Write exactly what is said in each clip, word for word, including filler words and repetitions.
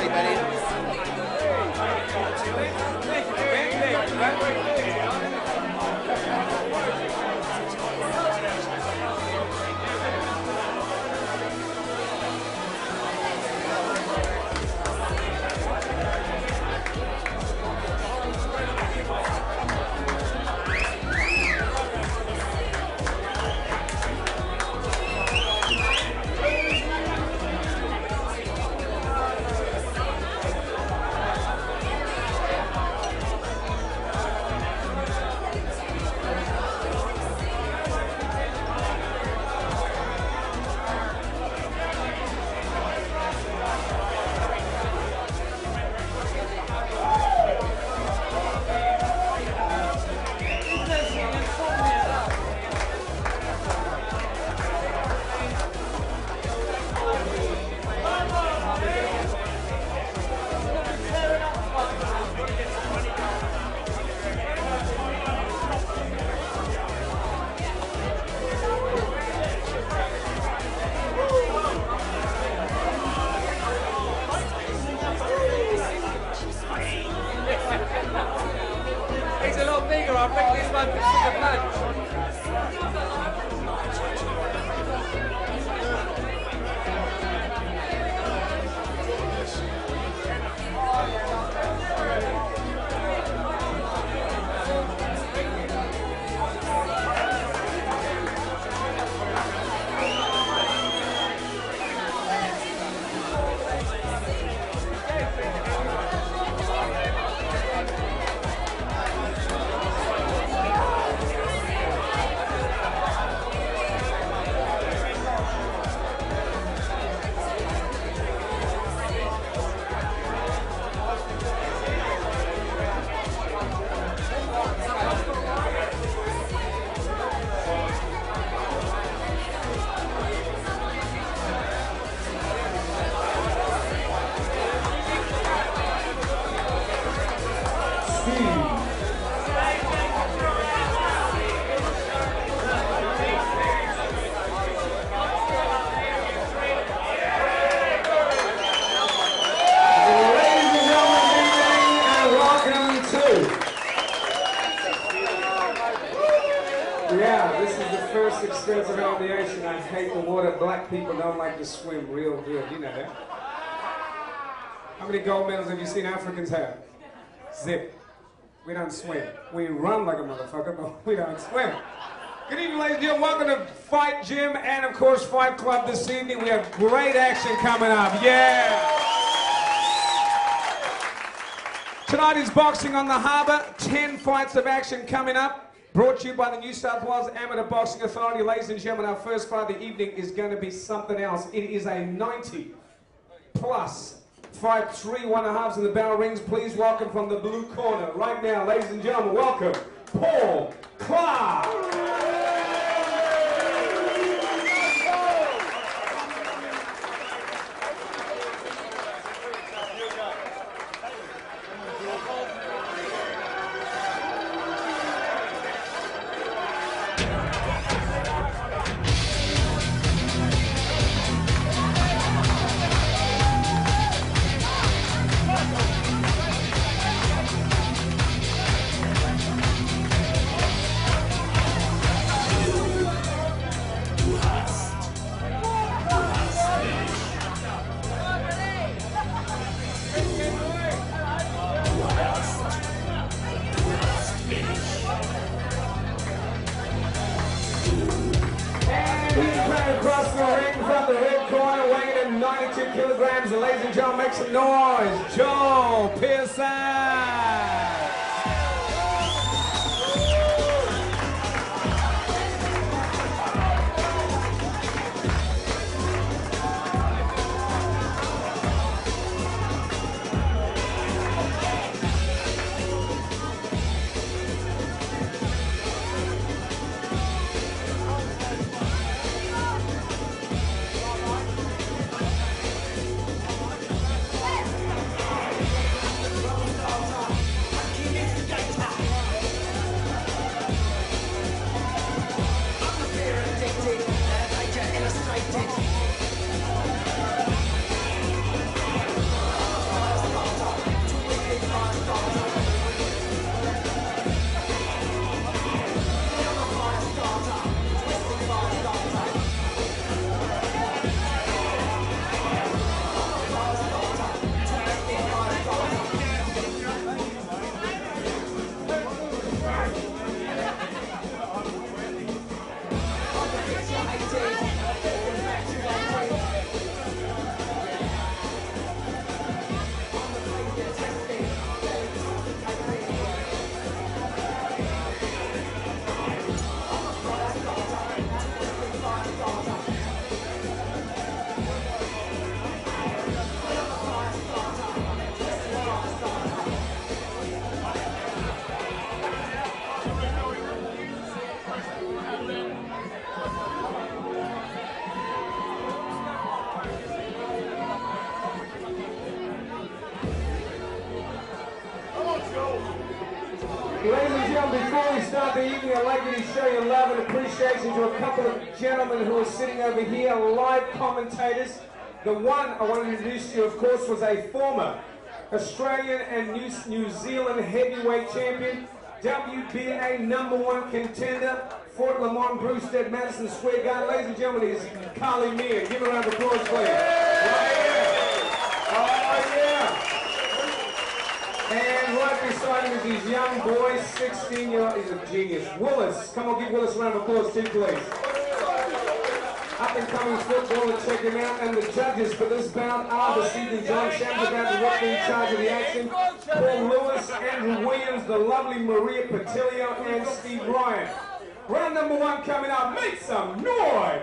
Righty, Manny. Swim real good, you know that. How many gold medals have you seen Africans have? Zip. We don't swim. We run like a motherfucker, but we don't swim. Good evening, ladies and gentlemen. Welcome to Fight Gym and, of course, Fight Club this evening. We have great action coming up. Yeah! Tonight is Boxing on the Harbour. Ten fights of action coming up. Brought to you by the New South Wales Amateur Boxing Authority. Ladies and gentlemen, our first fight of the evening is going to be something else. It is a ninety plus fight, three one-and-a-halves in the bell rings. Please welcome from the blue corner right now, ladies and gentlemen, welcome Paul Clark. All right. evening. I'd like you to show your love and appreciation to a couple of gentlemen who are sitting over here, live commentators. The one I wanted to introduce to you, of course, was a former Australian and New, New Zealand heavyweight champion, W B A number one contender, Fort Lamon Brewster at Madison Square Garden. Ladies and gentlemen, it is Carly Meir. Give her a round of applause, please. Right here. Oh, yeah. And right beside him is his young boy, sixteen-year-old. He's a genius. Willis. Come on, give Willis a round of applause, too, please. Up-and-coming footballer, check him out, and the judges for this bout are this evening, John Shamsabad, the rock in charge of the action, Paul Lewis, Andrew Williams, the lovely Maria Patilio, and Steve Ryan. Round number one coming up. Make some noise!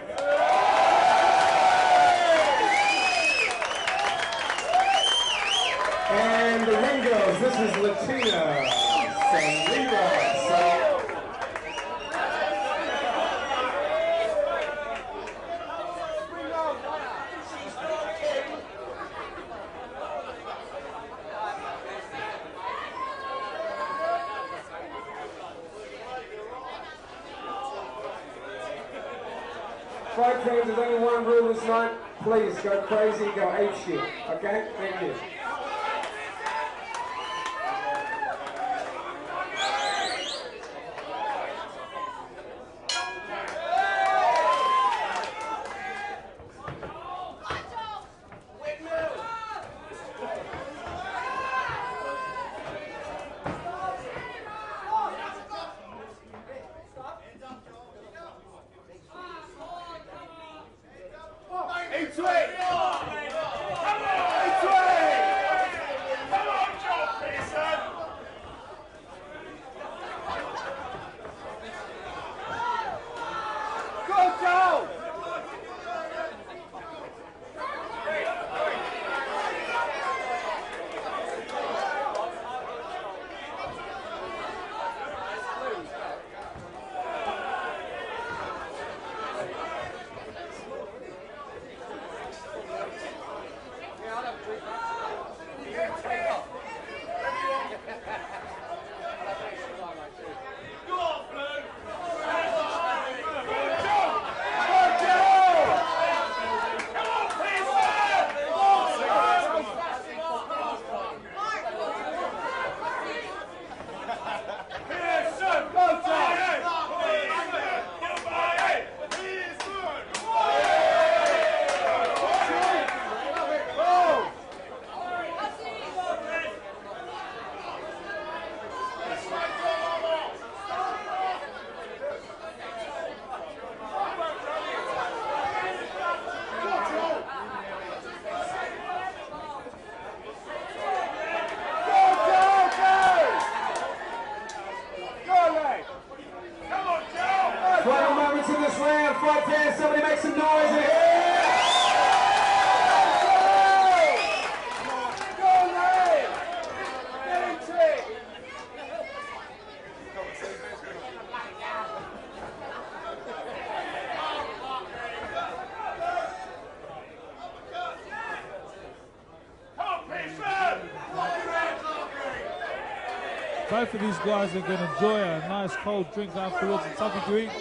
And the ring girls, this is Latina Saliba. Fight fans, there's only one rule this night. Please go crazy, go ape shit. Okay? Thank you. Both of these guys are going to enjoy a nice cold drink afterwards and something to eat.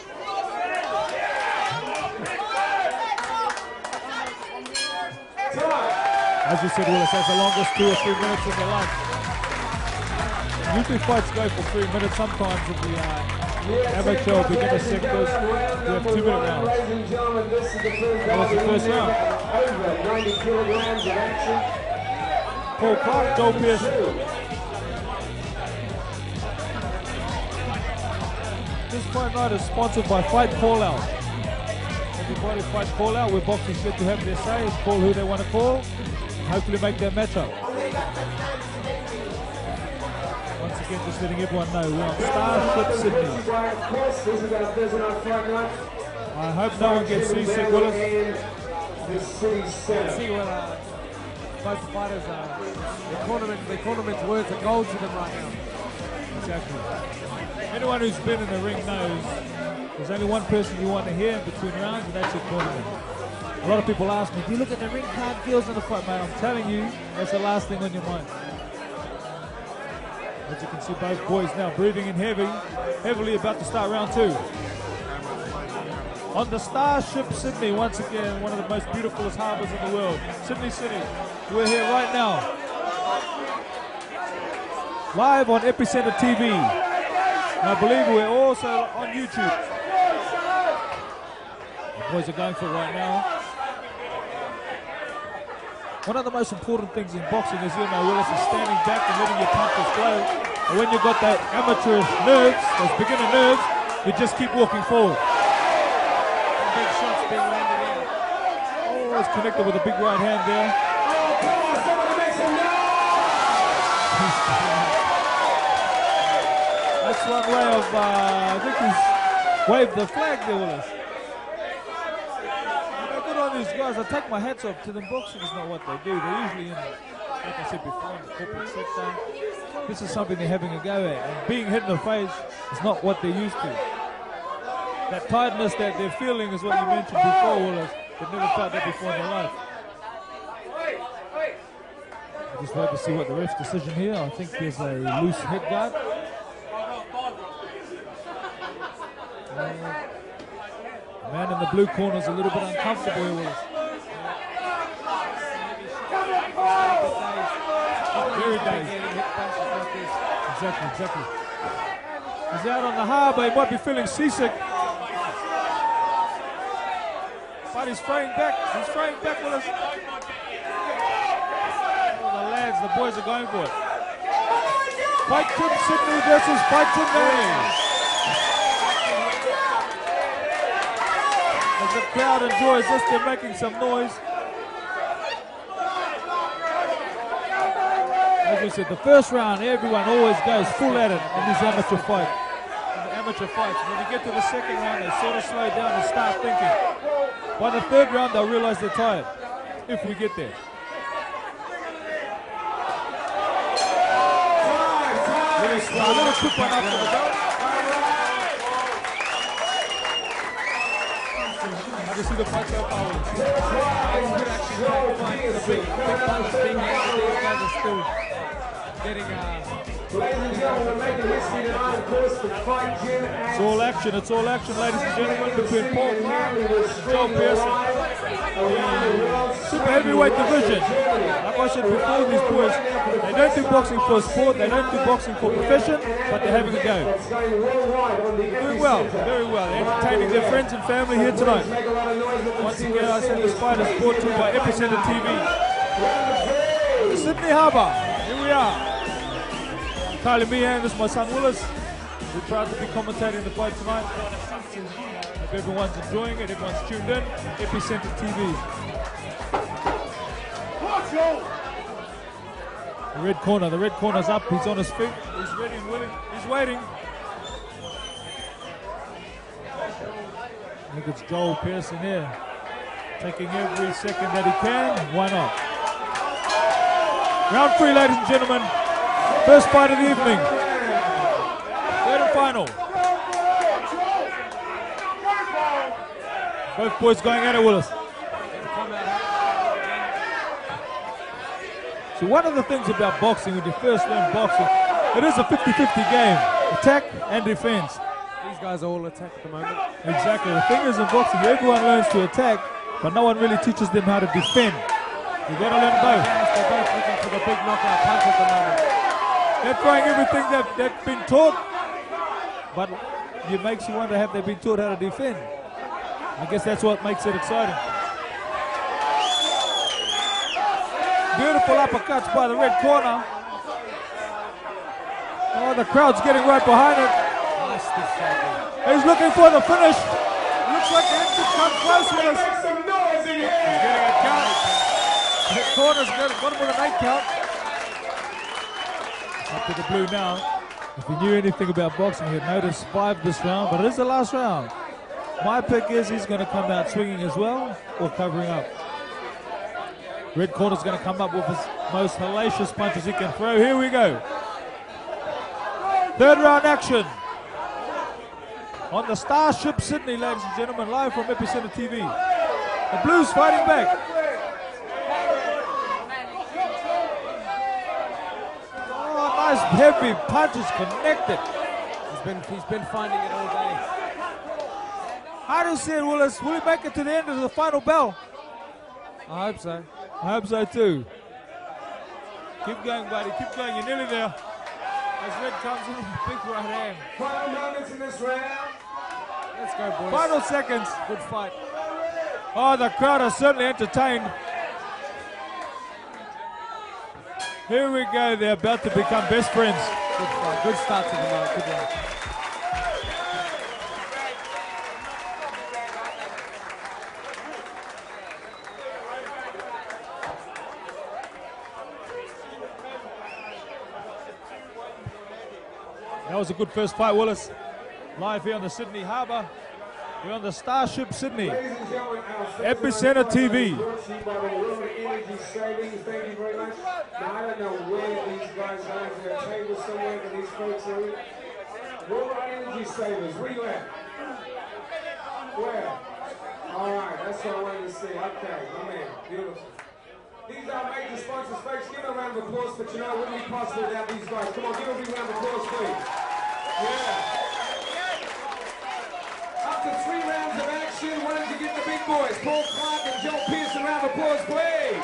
As you said, Willis, that's the longest two or three minutes of their life. Usually fights go for three minutes sometimes in the uh, amateur beginner sectors. We have two minute rounds. That was the first round. Paul Clark, Joel Pearson. This fight night is sponsored by Fight Callout. Everybody Fight Callout, where boxers get to have their say and call who they want to call, and hopefully make their matchup. Once again, just letting everyone know, we're on Starship Sydney. I hope no one gets seasick, Willis. See what uh, both fighters are. The tournament, the tournament's worth of gold to them right now. Exactly. Anyone who's been in the ring knows there's only one person you want to hear in between rounds, and that's your tournament. A lot of people ask me, do you look at the ring card deals in the fight, man? I'm telling you, that's the last thing on your mind. As you can see, both boys now breathing in heavy, heavily about to start round two. On the Starship Sydney, once again, one of the most beautiful harbours in the world. Sydney City, we're here right now. Live on Epicenter T V. And I believe we're also on YouTube. The boys are going for it right now. One of the most important things in boxing is, you know, Willis is standing back and letting your punches flow. And when you've got that amateurish nerves, those beginner nerves, you just keep walking forward. Some big shots being landed in. Always connected with a big right hand there. Oh, come on, somebody make some noise! That's one way of, uh, I think he's waved the flag there, Willis. These guys, I take my hats off to them. Boxing is not what they do. They're usually in, like I said before, in the corporate sector. This is something they're having a go at, and being hit in the face is not what they're used to. That tiredness that they're feeling is what you mentioned before, Willis. They've never felt that before in their life. I just wait to see what the ref's decision here. I think there's a loose head guard. And the man in the blue corner is a little bit uncomfortable here with us. Very dangerous. Exactly, exactly. He's out on the harbour, he might be feeling seasick. But he's throwing back, he's throwing back with us. Oh, the lads, the boys are going for it. Fight Gym Sydney versus Fight Gym Manning. The crowd enjoys this, they're making some noise. As we said, the first round, everyone always goes full at it in these amateur fights. In the amateur fights, when you get to the second round, they sort of slow down and start thinking. By the third round, they'll realise they're tired, if we get there. Really slow, a little quick one after the bell. You see the punch out power. It's good action. The big, big punch being out. These guys are still getting uh ladies and gentlemen, making history tonight, of course, the Fight Gym. It's all action. It's all action, ladies and gentlemen, between Paul Brown and John Pearson. Super heavyweight division. Like I said before, these boys, they don't do boxing for sport. They don't do boxing for profession, but they're having a go. Doing well, very well. They're entertaining their friends and family here tonight. Once again, I said this fight is brought to you by Epicenter T V. Sydney Harbour, here we are. Kylie Meehan, this is my son Willis. We're proud to be commentating the fight tonight. Hope everyone's enjoying it, everyone's tuned in. Epicenter T V. The red corner, the red corner's up, he's on his feet. He's ready and willing, he's waiting. I think it's Joel Pearson here, taking every second that he can. Why not? Round three, ladies and gentlemen. First fight of the evening. Third and final. Both boys going at it, Willis. So one of the things about boxing, when you first learn boxing, it is a fifty fifty game. Attack and defense. These guys are all attack at the moment. Exactly. The thing is in boxing, everyone learns to attack, but no one really teaches them how to defend. You've got to learn both. They're both looking for the big knockout punch at the moment. They're trying everything that they've been taught, but it makes you wonder, have they been taught how to defend? I guess that's what makes it exciting. Beautiful uppercuts by the red corner. Oh, the crowd's getting right behind it. He's looking for the finish. Looks like he has to come close with us. He's getting a count. The corner's good. One with an eight count. It's up to the blue now. If you knew anything about boxing, you'd notice five this round, but it is the last round. My pick is he's going to come out swinging as well, or covering up. Red corner's going to come up with his most hellacious punches he can throw. Here we go. Third round action. On the Starship Sydney, ladies and gentlemen, live from Epicenter T V. The Blues fighting back. Oh, nice nice heavy punches connected. He's been, he's been finding it all day. How do you see it, Willis? Will he make it to the end of the final bell? I hope so. I hope so too. Keep going, buddy. Keep going. You're nearly there. As Red comes in with a big right hand. Final moments in this round. Let's go, boys. Final seconds. Good fight. Oh, the crowd are certainly entertained. Here we go. They're about to become best friends. Good fight. Good start to the night. Good luck. That was a good first fight, Willis. Live here on the Sydney Harbour. We're on the Starship Sydney. Epicenter T V. World Energy Savings, thank you very much. Now, I don't know where these guys are. There's a table somewhere that these folks are in. World Energy Savings, where you at? Where? All right, that's what I wanted to see. Okay, my man, beautiful. These are major sponsors, folks. Give them a round of applause, but you know, it wouldn't be possible without these guys. Come on, give them a big round of applause, please. Yeah. After three rounds of action, why don't you get the big boys, Paul Clark and Joel Pearson, round of applause, please.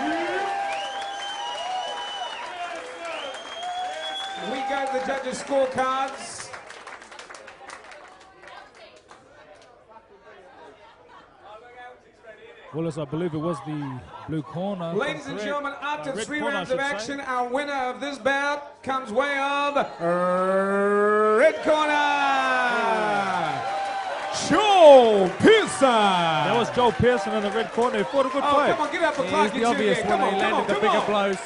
Yeah. We go to the judges' scorecards. Willis, I believe it was the blue corner. Ladies and gentlemen, after uh, three corner, rounds of action, say. Our winner of this bout comes way of red corner, Joel Pearson. That was Joel Pearson in the red corner. He fought a good oh, play. Come on, give up the clock. He's the obvious one. He landed on, the bigger on. blows.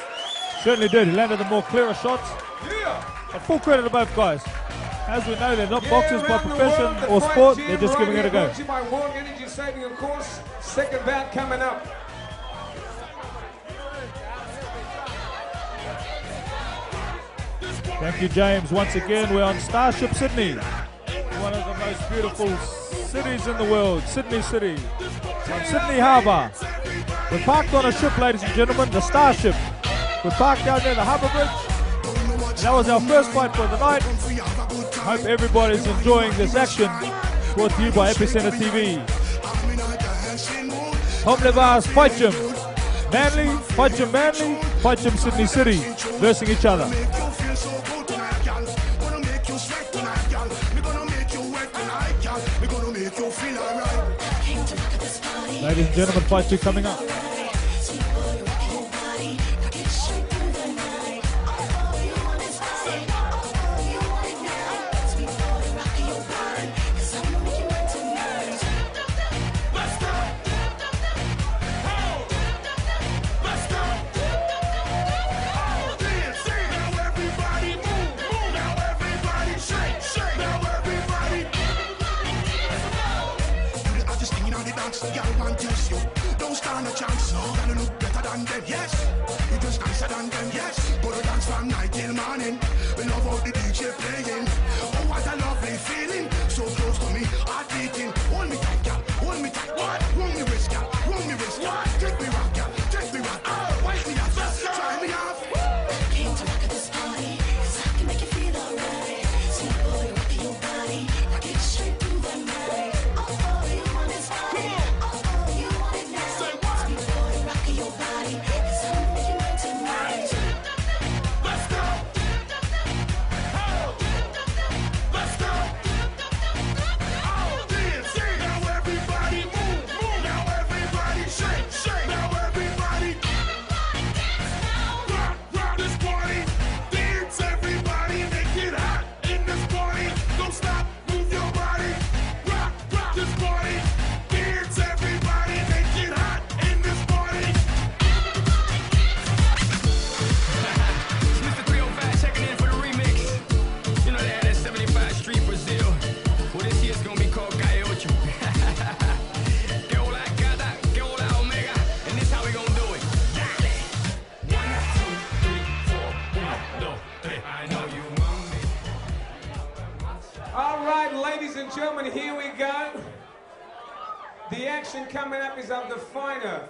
Certainly did. He landed the more clearer shots. Yeah. A full credit to both guys. As we know, they're not yeah, boxers by profession world, or sport, they're just right giving it a go. By World Energy Saving, of course. Second bout coming up. Thank you, James. Once again, we're on Starship Sydney, one of the most beautiful cities in the world, Sydney City, on Sydney Harbour. We're parked on a ship, ladies and gentlemen, the Starship. We're parked down near the Harbour Bridge. That was our first fight for the night. Hope everybody's enjoying this action, brought to you by Epicenter T V. Tom Levar's Fight Gym, Manly, Fight Gym Manly, Fight Gym Sydney City, versing each other. Ladies and gentlemen, Fight two coming up.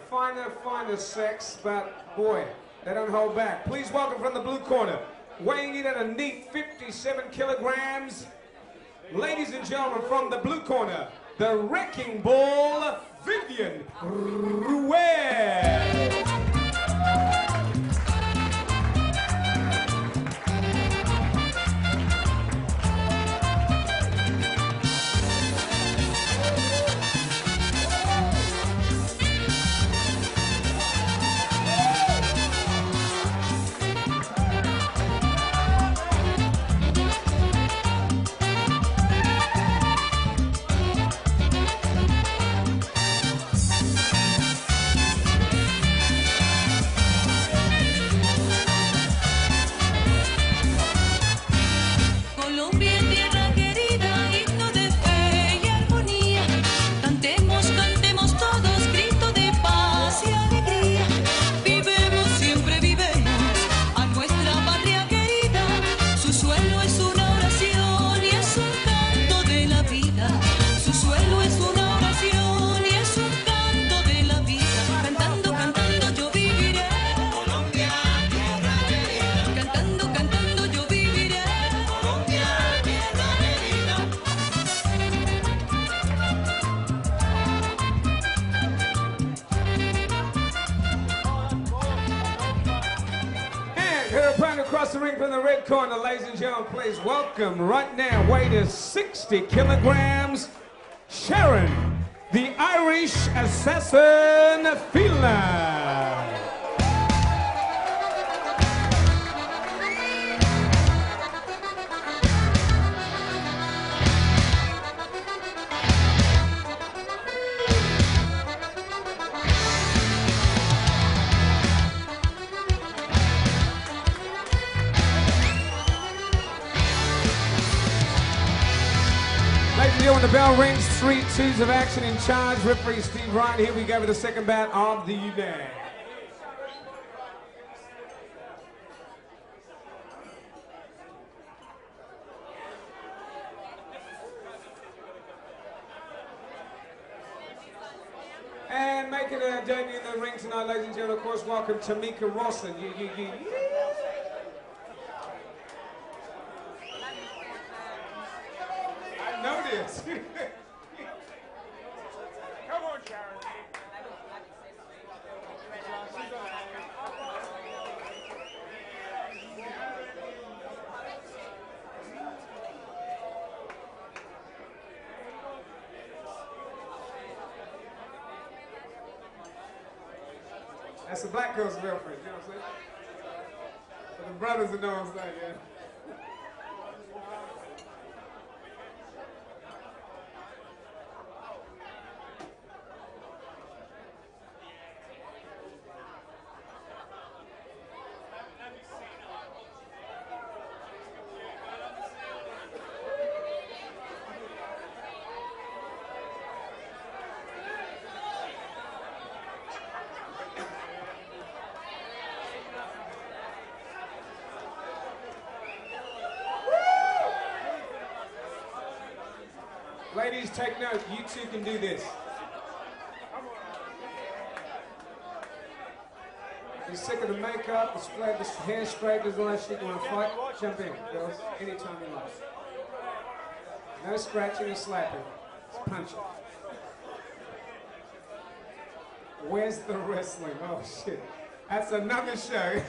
Finer, finer sex, but boy, they don't hold back. Please welcome from the blue corner, weighing in at a neat fifty-seven kilograms. Ladies and gentlemen, from the blue corner, the Wrecking Ball, Viviana Ruiz. Please welcome right now, weight is sixty kilograms, Sharon, the Irish Assassin Phelan. When the bell rings, three twos of action in charge. Referee Steve Ryan, here we go with the second bout of the evening. And making her debut in the ring tonight, ladies and gentlemen, of course, welcome Tameka Rossin. You, you, you. Notice. Come on, Sharon. That's the black girl's girlfriend, you know what I'm saying? But the brothers that know what I'm saying, yeah. Ladies, take note, you two can do this. If you're sick of the makeup, the, spray, the hair straighteners, all that shit, you want to fight, jump in, girls, anytime you like. No scratching or slapping, it's punching. Where's the wrestling? Oh shit, that's another show.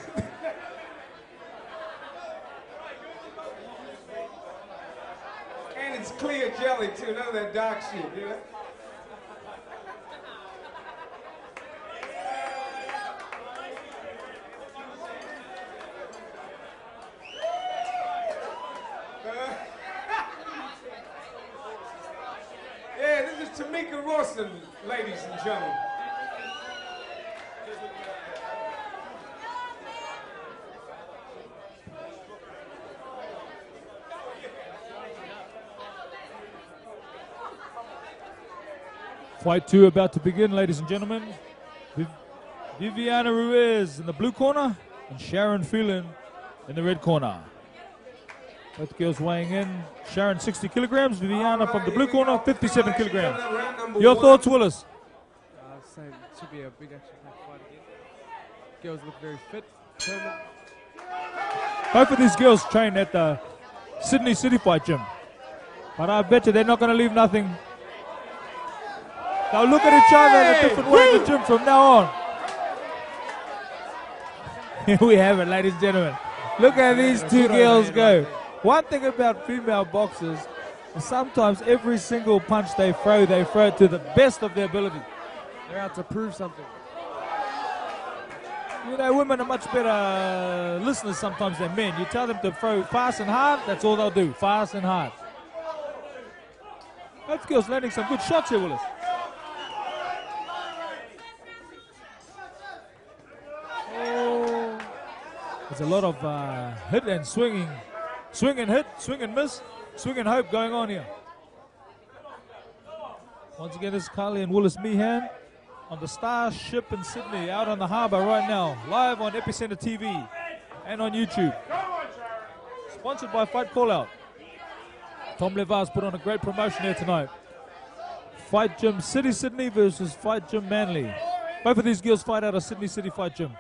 It's clear jelly too, none of that dark shit, you know? Yeah, this is Tameka Rossin, ladies and gentlemen. Fight two about to begin, ladies and gentlemen. Viv Viviana Ruiz in the blue corner and Sharon Phelan in the red corner. Both girls weighing in. Sharon sixty kilograms, Viviana right, from the blue corner fifty-seven kilograms. Your one. Thoughts, Willis? Uh, same. It should be a big action fight again. Girls look very fit. Both of these girls train at the Sydney City Fight Gym. But I bet you they're not going to leave nothing. They'll look at each other in a different way in the gym from now on. Here we have it, ladies and gentlemen. Look how these two girls go. One thing about female boxers, sometimes every single punch they throw, they throw it to the best of their ability. They're out to prove something. You know, women are much better listeners sometimes than men. You tell them to throw fast and hard, that's all they'll do, fast and hard. Both girls landing some good shots here, Willis. Oh, there's a lot of uh, hit and swinging. Swing and hit, swing and miss, swing and hope going on here. Once again, this is Carly and Willis Meehan on the Starship in Sydney, out on the harbour right now, live on Epicenter T V and on YouTube. Sponsored by Fight Callout. Tom Levar's put on a great promotion here tonight. Fight Gym City Sydney versus Fight Gym Manly. Both of these girls fight out of Sydney City Fight Gym.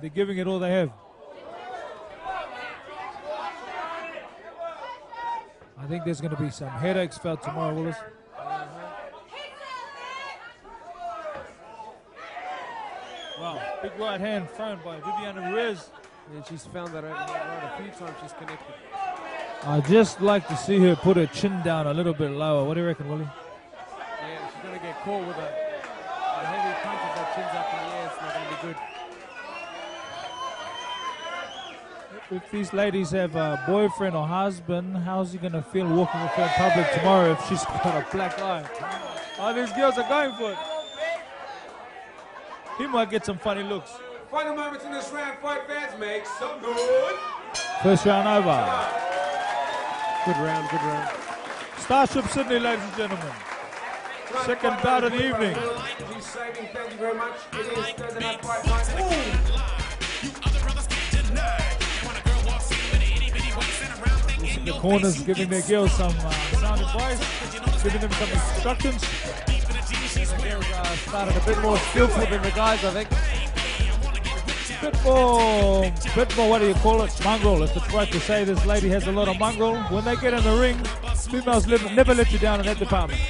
They're giving it all they have. I think there's going to be some headaches felt tomorrow, Willis. Wow, big right hand thrown by Viviana Ruiz. Yeah, she's found that right a few times she's connected. I'd just like to see her put her chin down a little bit lower. What do you reckon, Willie? Yeah, she's going to get caught with a, a heavy punch if that chin's up in the air. It's not going to be good. If these ladies have a boyfriend or husband, how's he going to feel walking in front of public tomorrow if she's got a black eye? Oh, these girls are going for it. He might get some funny looks. Final moments in this round, fight fans make some good. First round over. Good round, good round. Starship Sydney, ladies and gentlemen. Second bout of the evening. Thank you very much. It is Thursday Night Fight Night. In the corners, giving their girls some uh, sound advice, giving them some instructions. Uh, started a bit more skillful than the guys, I think. A bit more, bit more, what do you call it, mongrel, if it's right to say this lady has a lot of mongrel. When they get in the ring, females live, never let you down in that department.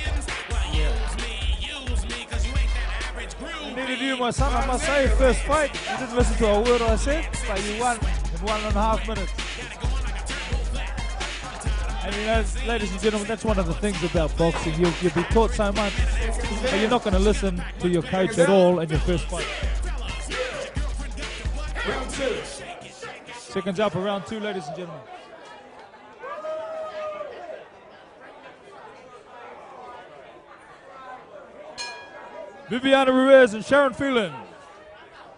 Yeah. I needed you, my son, I must say, first fight, you didn't listen to a word I said, but you won in one and a half minutes. And you know, ladies and gentlemen, that's one of the things about boxing. You'll, you'll be taught so much, but you're not going to listen to your coach at all in your first fight. Round two. Seconds up for round two, ladies and gentlemen. Viviana Ruiz and Sharon Phelan.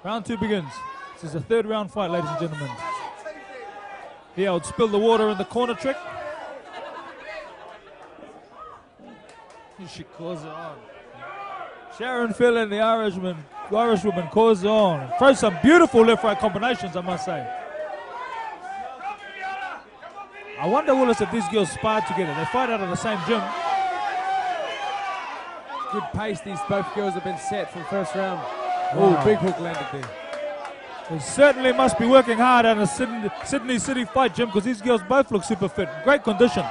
Round two begins. This is a third round fight, ladies and gentlemen. Here, I would spill the water in the corner trick. She calls it on. Sharon Phelan, the Irishman, the Irishwoman, calls it on. Throws some beautiful left-right combinations, I must say. I wonder, Willis, if these girls spar together. They fight out of the same gym. Good pace. These both girls have been set from first round. Wow. Oh, big hook landed there. They certainly must be working hard at a Sydney, Sydney City Fight Gym because these girls both look super fit. Great condition.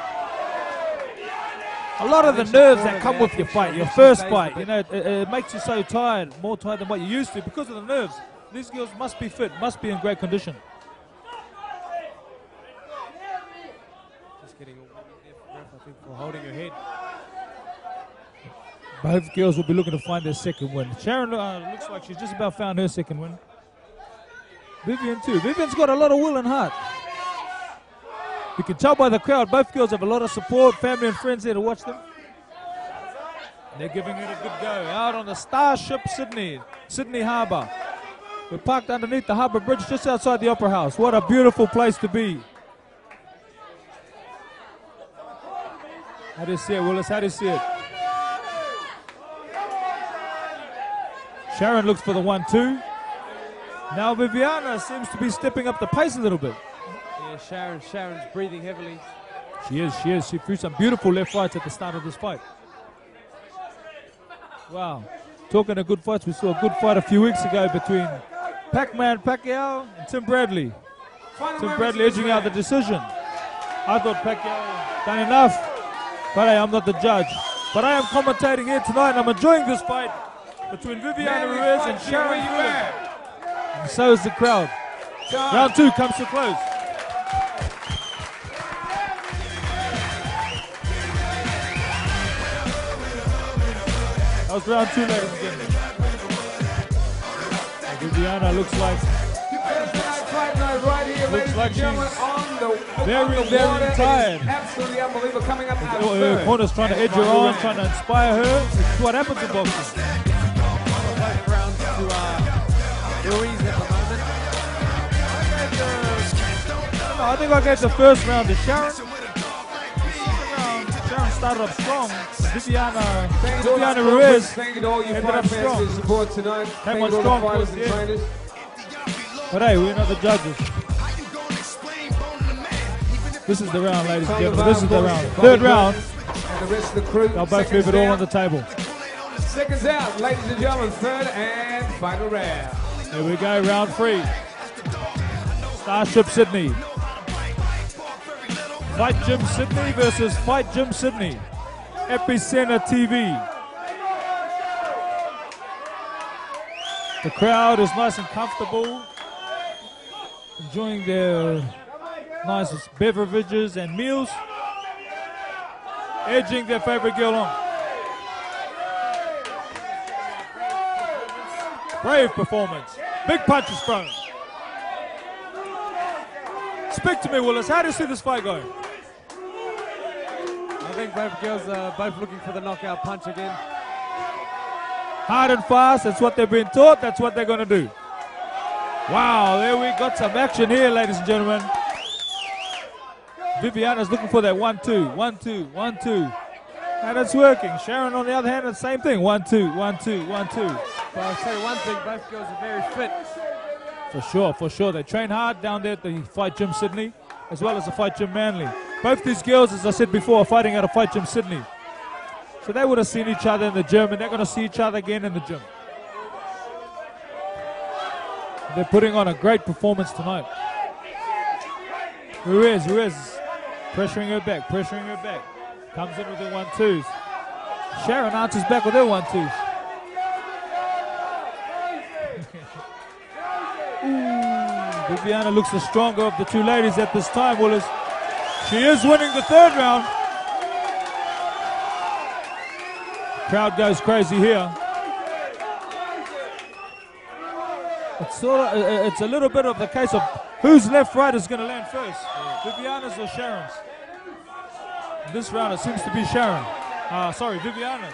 A lot of the nerves that come with your fight, your first fight, you know, it, it makes you so tired, more tired than what you used to because of the nerves. These girls must be fit, must be in great condition. Just getting a breath, I think, for holding her head. Both girls will be looking to find their second win. Sharon uh, looks like she's just about found her second win. Vivian too. Vivian's got a lot of will and heart. You can tell by the crowd, both girls have a lot of support, family and friends there to watch them. They're giving it a good go. Out on the Starship Sydney, Sydney Harbour. We're parked underneath the Harbour Bridge just outside the Opera House. What a beautiful place to be. How do you see it, Willis? How do you see it? Sharon looks for the one two. Now Viviana seems to be stepping up the pace a little bit. Sharon, Sharon's breathing heavily. She is, she is. She threw some beautiful left rights at the start of this fight. Wow. Talking of good fights, we saw a good fight a few weeks ago between Pac-Man Pacquiao and Tim Bradley. Tim Bradley edging out the decision. I thought Pacquiao done enough, but hey, I'm not the judge. But I am commentating here tonight, and I'm enjoying this fight between Viviana Ruiz and Sharon Phelan. And so is the crowd. Round two comes to close. That was round two, ladies and gentlemen. And Viviana looks like right here, looks like she's on the, very, on the very tired. Absolutely unbelievable. Coming up now, her corner's trying to edge her on, round. trying to inspire her. It's what happens in boxing. Both rounds to uh, Ruiz at the moment. I, the, I think I gave the first round to Sharon. Sharon started up strong. Viviana, Viviana Ruiz ended up strong. Came on strong towards the end. But hey, we're not the judges. This is the round, ladies and gentlemen. This is the round. Third round. And the rest of the crew. They'll both leave it all on the table. Seconds out, ladies and gentlemen. Third and final round. Here we go, round three. Starship Sydney. Fight Gym Sydney versus Fight Gym Sydney. Epicenter T V. The crowd is nice and comfortable, enjoying their nice beverages and meals, edging their favorite girl on. Brave performance. Big punches thrown. Speak to me, Willis. How do you see this fight going? I think both girls are both looking for the knockout punch again. Hard and fast. That's what they've been taught. That's what they're going to do. Wow, there we got some action here, ladies and gentlemen. Viviana's looking for that one, two, one, two, one, two. And it's working. Sharon, on the other hand, the same thing. One, two, one, two, one, two. But I'll say one thing, both girls are very fit. For sure, for sure. They train hard down there at the Fight Gym Sydney, as well as the Fight Gym Manly. Both these girls, as I said before, are fighting at a Fight Gym Sydney. So they would have seen each other in the gym, and they're going to see each other again in the gym. They're putting on a great performance tonight. Ruiz, Ruiz, pressuring her back, pressuring her back. Comes in with the one-twos. Sharon answers back with her one-twos. Viviana looks the stronger of the two ladies at this time, Willis. She is winning the third round. Crowd goes crazy here. It's, sort of, it's a little bit of the case of whose left right is going to land first, Viviana's or Sharon's. In this round it seems to be Sharon. Uh, sorry, Viviana's.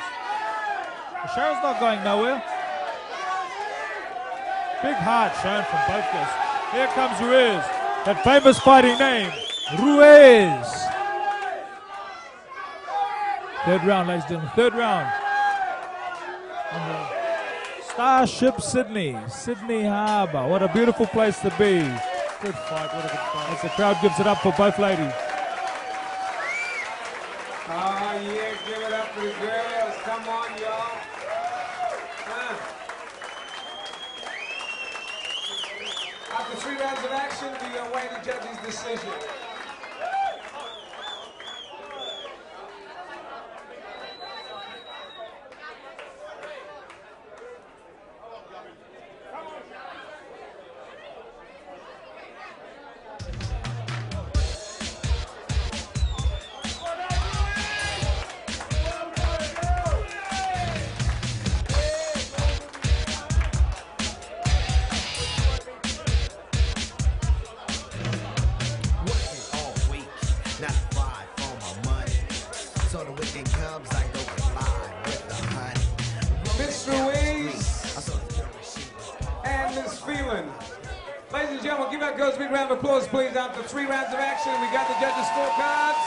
Sharon's not going nowhere. Big heart, Sharon, from both guys. Here comes Ruiz, that famous fighting name, Ruiz. Third round, ladies and gentlemen, third round. Starship Sydney, Sydney Harbour. What a beautiful place to be. Good fight, what a good fight. As the crowd gives it up for both ladies. Oh yeah, give it up for the girls. Come on, y'all. Huh. After three rounds of action, we await the judge's decision. Three rounds of action. We got the judges' scorecards.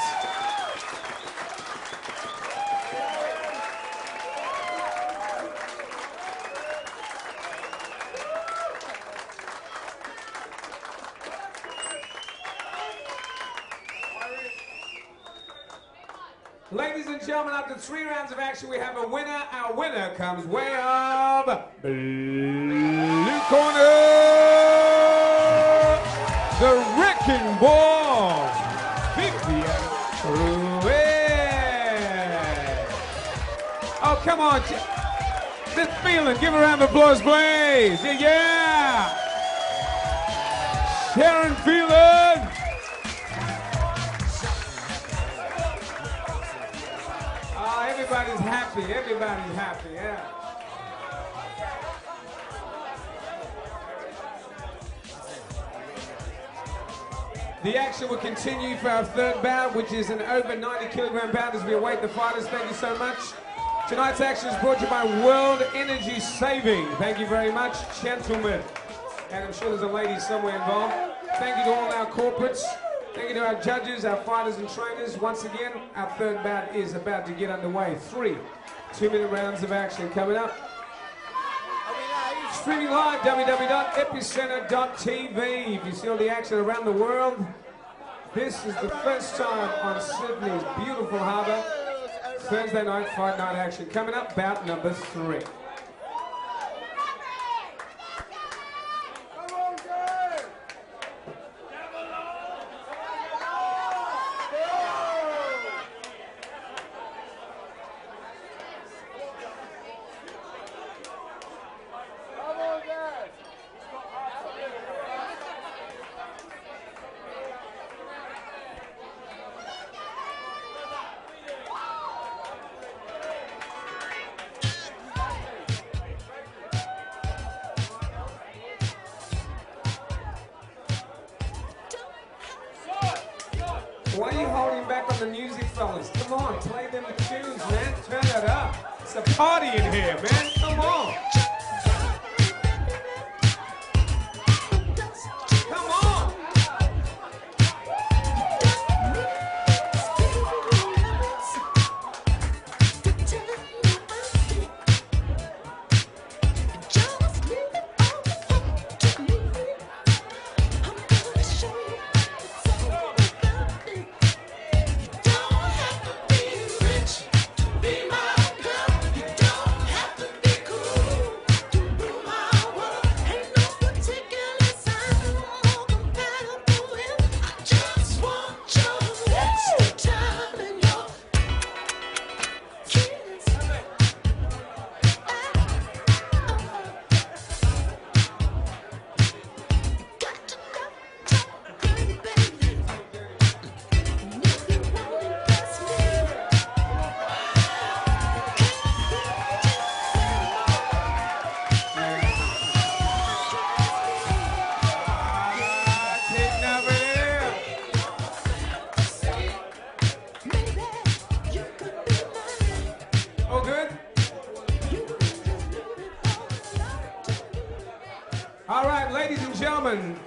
Ladies and gentlemen, after three rounds of action, we have a winner. Our winner comes way up blue corner, the Rick. Oh, come on. Miss Phelan, give her a round of applause, please. Yeah. Sharon Phelan. Oh, everybody's happy. Everybody's happy, yeah. The action will continue for our third bout, which is an over ninety kilogram bout as we await the fighters. Thank you so much. Tonight's action is brought to you by World Energy Savings. Thank you very much, gentlemen. And I'm sure there's a lady somewhere involved. Thank you to all our corporates. Thank you to our judges, our fighters and trainers. Once again, our third bout is about to get underway. Three two-minute rounds of action coming up. Streaming live, w w w dot epicenter dot t v. If you see all the action around the world, this is the first time on Sydney's beautiful harbour. Thursday night, Fight Night action. Coming up, bout number three. Why are you holding back on the music, fellas? Come on, play them the tunes, man. Turn it up. It's a party in here, man. Come on. Come on.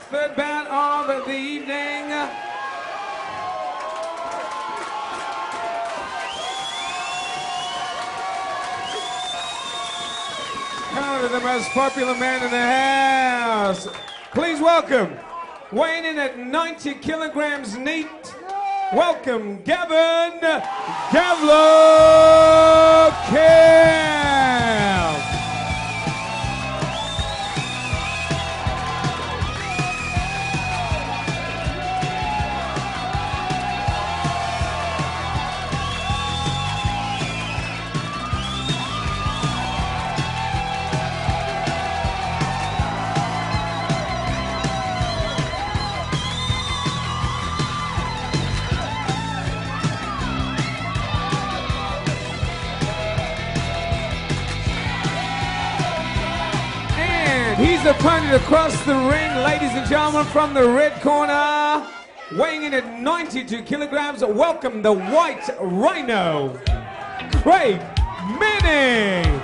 Third bout of the evening. Kind of the most popular man in the house. Please welcome, weighing in at ninety kilograms neat, welcome Gavin Kemp. Opponent across the ring, ladies and gentlemen, from the red corner, weighing in at ninety-two kilograms, welcome the White Rhino, Craig Manning.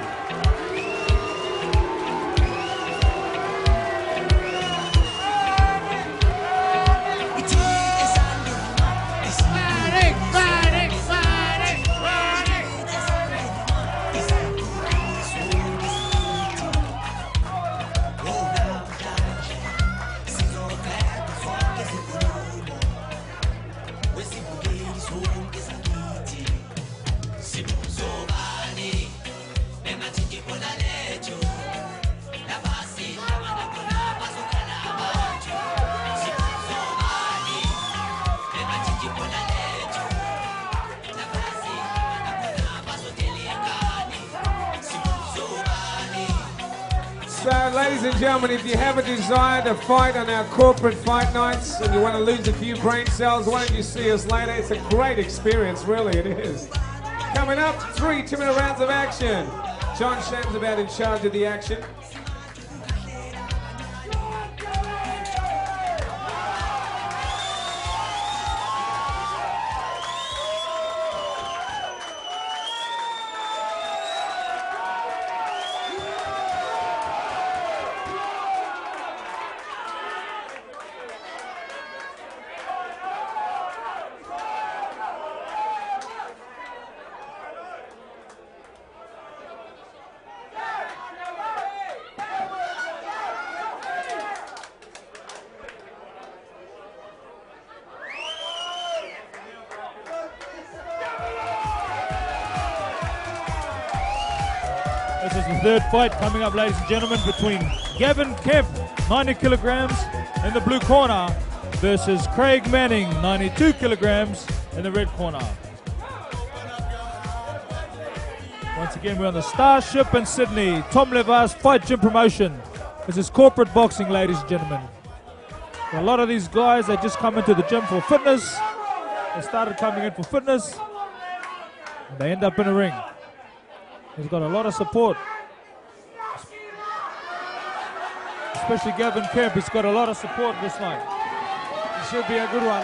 So, ladies and gentlemen, if you have a desire to fight on our corporate fight nights and you want to lose a few brain cells, why don't you see us later? It's a great experience, really, it is. Coming up, three two-minute rounds of action. John Sham's about in charge of the action. Third fight coming up, ladies and gentlemen, between Gavin Kemp, ninety kilograms, in the blue corner, versus Craig Manning, ninety-two kilograms, in the red corner. Once again, we're on the Starship in Sydney, Tom Levar's Fight Gym promotion. This is corporate boxing, ladies and gentlemen. For a lot of these guys, they just come into the gym for fitness. They started coming in for fitness, and they end up in a ring. He's got a lot of support. Especially Gavin Kemp, he's got a lot of support this night. It should be a good one.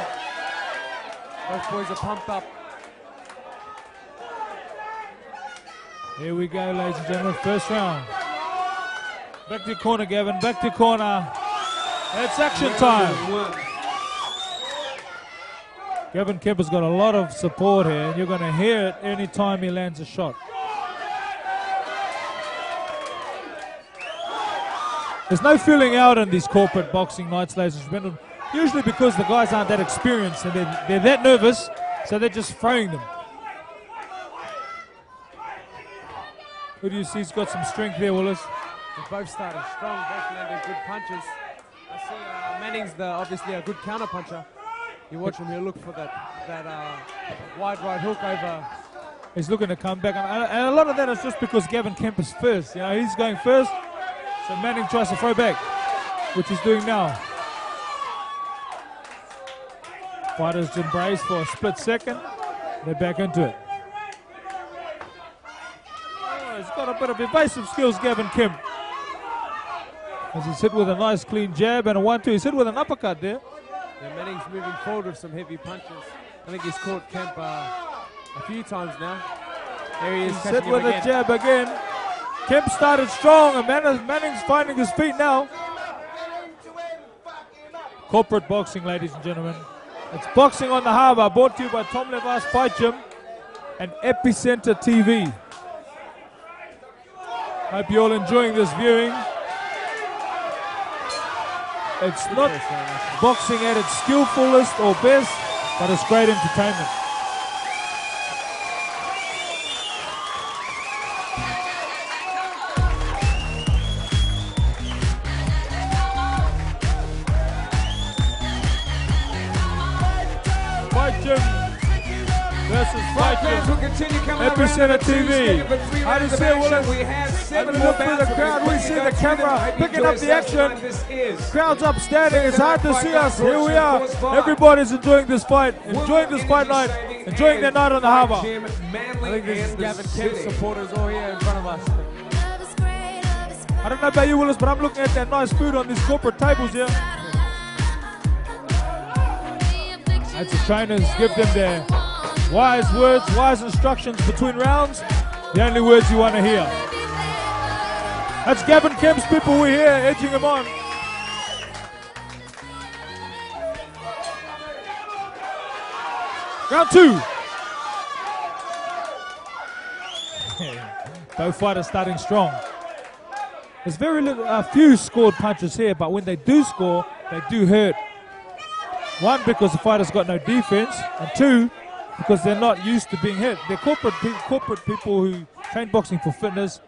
Both boys are pumped up. Here we go, ladies and gentlemen, first round. Back to your corner, Gavin, back to your corner. It's action time. Gavin Kemp has got a lot of support here, and you're going to hear it any time he lands a shot. There's no feeling out on these corporate boxing nights, ladies and gentlemen, usually because the guys aren't that experienced and they're, they're that nervous, so they're just throwing them. Who do you see has got some strength there, Willis? They both started strong, both landed good punches. I see uh, Manning's the, obviously a good counter-puncher. You watch him, he'll look for that, that uh, wide right hook over. He's looking to come back, and, and a lot of that is just because Gavin Kemp is first. You know, he's going first. So Manning tries to throw back, which he's doing now. Fighters embrace for a split second. They're back into it. Oh, he's got a bit of evasive skills, Gavin Kemp. As he's hit with a nice clean jab and a one two. He's hit with an uppercut there. Yeah, Manning's moving forward with some heavy punches. I think he's caught Kemp uh, a few times now. There he is. He's hit with a jab again. Kemp started strong, and Manning's finding his feet now. Corporate boxing, ladies and gentlemen. It's Boxing on the Harbour, brought to you by Tom Levar's Fight Gym and Epicenter T V. Hope you're all enjoying this viewing. It's not boxing at its skillfulest or best, but it's great entertainment. Epicenter T V. I just said, Willis, we have seven look for the crowd. We see the camera picking up the action. Crowd's upstanding. It's hard to see us. Here we are. Everybody's enjoying this fight, enjoying this fight night, enjoying their night on the harbour. I think this is Gavin Kemp's supporters all here in front of us. I don't know about you, Willis, but I'm looking at that nice food on these corporate tables here. That's the trainers give them their wise words, wise instructions between rounds, the only words you want to hear. That's Gavin Kemp's people, we're here, edging him on. Round two. Both fighters starting strong. There's very little, uh, few scored punches here, but when they do score, they do hurt. One, because the fighter's got no defense, and two, because they're not used to being hit. They're corporate, pe corporate people who train boxing for fitness.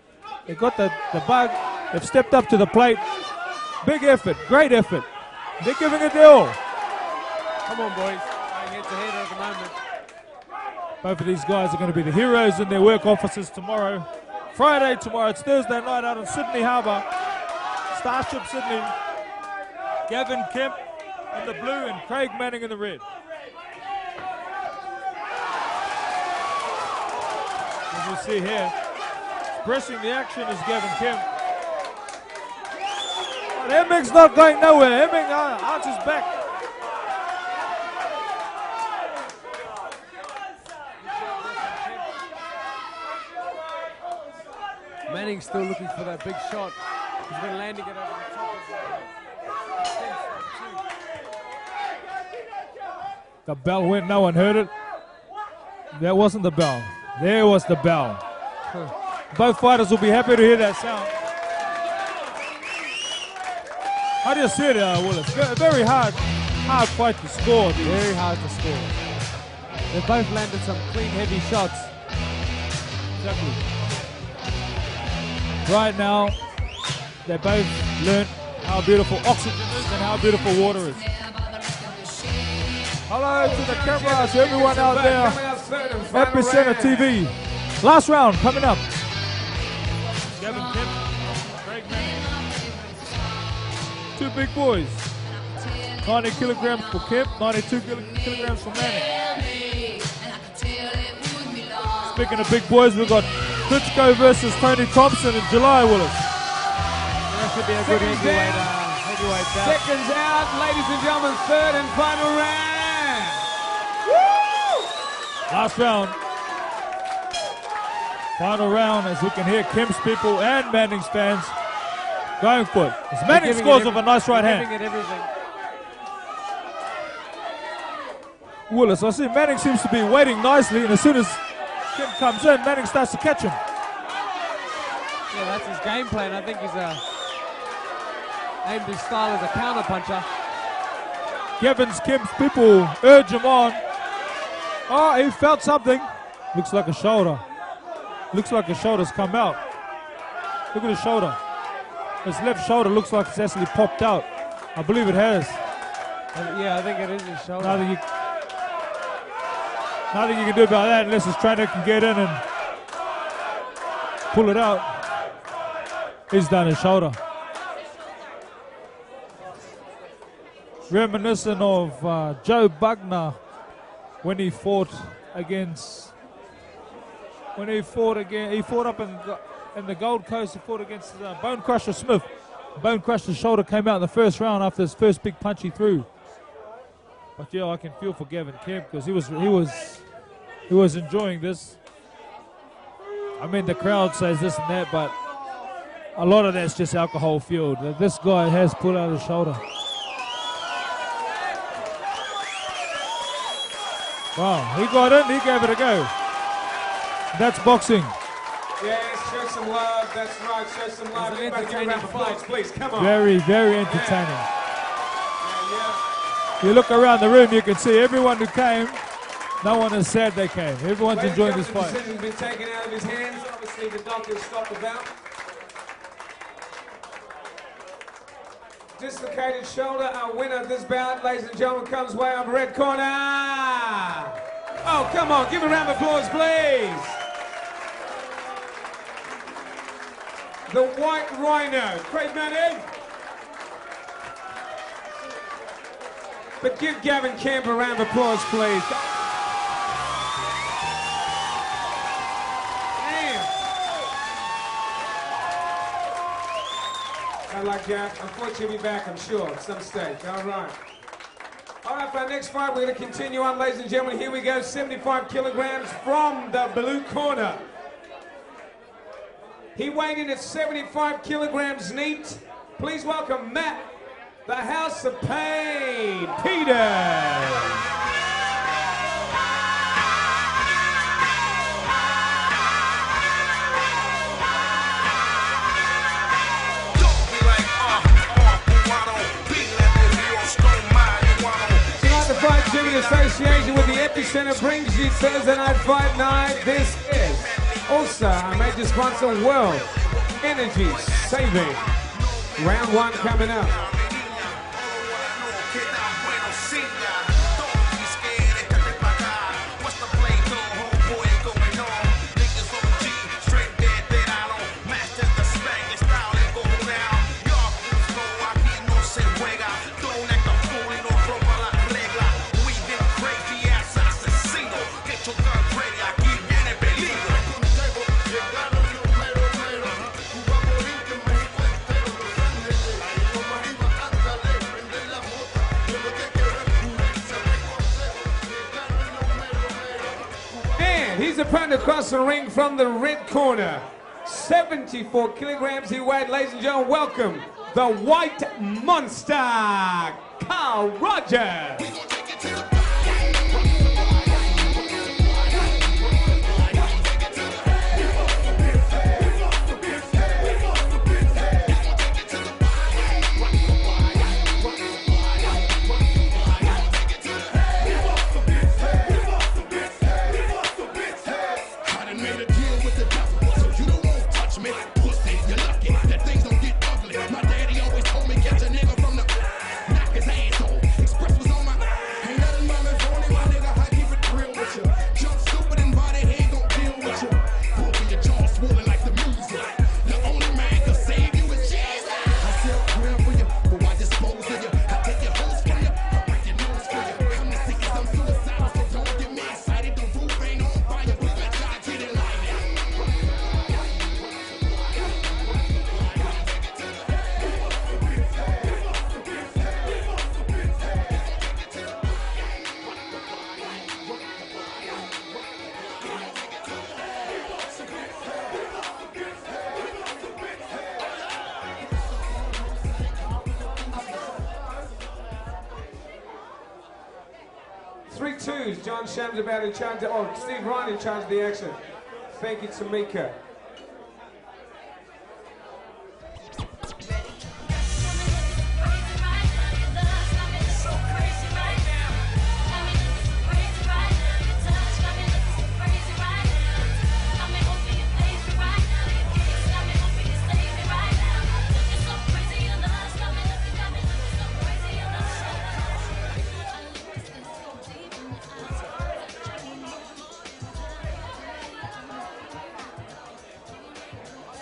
They've got the, the bug. They've stepped up to the plate. Big effort, great effort. They're giving it their all. Come on, boys. Going head to head at the moment. Both of these guys are going to be the heroes in their work offices tomorrow. Friday tomorrow. It's Thursday night out in Sydney Harbour. Starship Sydney, Gavin Kemp in the blue and Craig Manning in the red. As you see here, pressing the action is Gavin Kemp. But Hemming's not going nowhere. Hemming arches back. Manning's still looking for that big shot. He's been landing it over the top as well. The bell went, no one heard it. That wasn't the bell. There was the bell. Both fighters will be happy to hear that sound. How do you see it, uh, Willis? Very hard, hard fight to score. Dude. Very hard to score. They both landed some clean, heavy shots. Exactly. Right now, they both learned how beautiful oxygen is and how beautiful water is. Hello to the camera, to everyone out there. Epicenter T V. Last round coming up. Gavin Kemp, Craig Manning. Two big boys. ninety kilograms for Kemp, ninety-two kilograms for Manning. Speaking of big boys, we've got Klitschko versus Tony Thompson in July, Willis. That should be a good heavyweight, uh, heavyweight bout. Seconds out, ladies and gentlemen, third and final round. Last round, final round, as you can hear Kemp's people and Manning's fans going for it. As Manning scores with a nice right hand. Willis, I see Manning seems to be waiting nicely, and as soon as Kemp comes in, Manning starts to catch him. Yeah, that's his game plan. I think he's uh, aimed his style as a counter puncher. Kevin's Kemp's people urge him on. Oh, he felt something. Looks like a shoulder. Looks like his shoulder's come out. Look at his shoulder. His left shoulder looks like it's actually popped out. I believe it has. Uh, yeah, I think it is his shoulder. Nothing you, nothing you can do about that unless his trainer can get in and pull it out. He's done his shoulder. Reminiscent of uh, Joe Buckner. When he fought against, when he fought again, he fought up in the, in the Gold Coast. He fought against uh, Bone Crusher Smith. Bone Crusher's shoulder came out in the first round after his first big punch he threw. But yeah, I can feel for Gavin Kemp because he was, he was, he was enjoying this. I mean, the crowd says this and that, but a lot of that's just alcohol fueled. This guy has pulled out his shoulder. Wow, he got in, he gave it a go. That's boxing. Yes, show some love, that's right, show some love. Everybody give a round of applause, please, come on. Very, very entertaining. Yeah. Yeah, yeah. You look around the room, you can see everyone who came, no one is sad they came. Everyone's Ladies enjoying this fight. The decision's been taken out of his hands. Obviously, the doctor stopped the bout. Dislocated shoulder, our winner of this bout, ladies and gentlemen, comes way up red corner. Oh, come on, give a round of applause, please. The White Rhino, Craig Manning. But give Gavin Kemp a round of applause, please. Like that. Unfortunately, be back, I'm sure, at some stage. All right. All right, for our next fight, we're going to continue on, ladies and gentlemen. Here we go, seventy-five kilograms from the blue corner. He weighed in at seventy-five kilograms neat. Please welcome Matt, the House of Pain, Peters. Fight Gym in association with the Epicenter brings you Thursday Night Fight Night. This is also our major sponsor, World Energy Savings. Round one coming up. pound across the ring from the red corner. seventy-four kilograms he weighed, ladies and gentlemen. Welcome, the White Monster, Karl Rodgers. John Shams about in charge. Oh, Steve Ryan in charge of the action. Thank you, Tameka.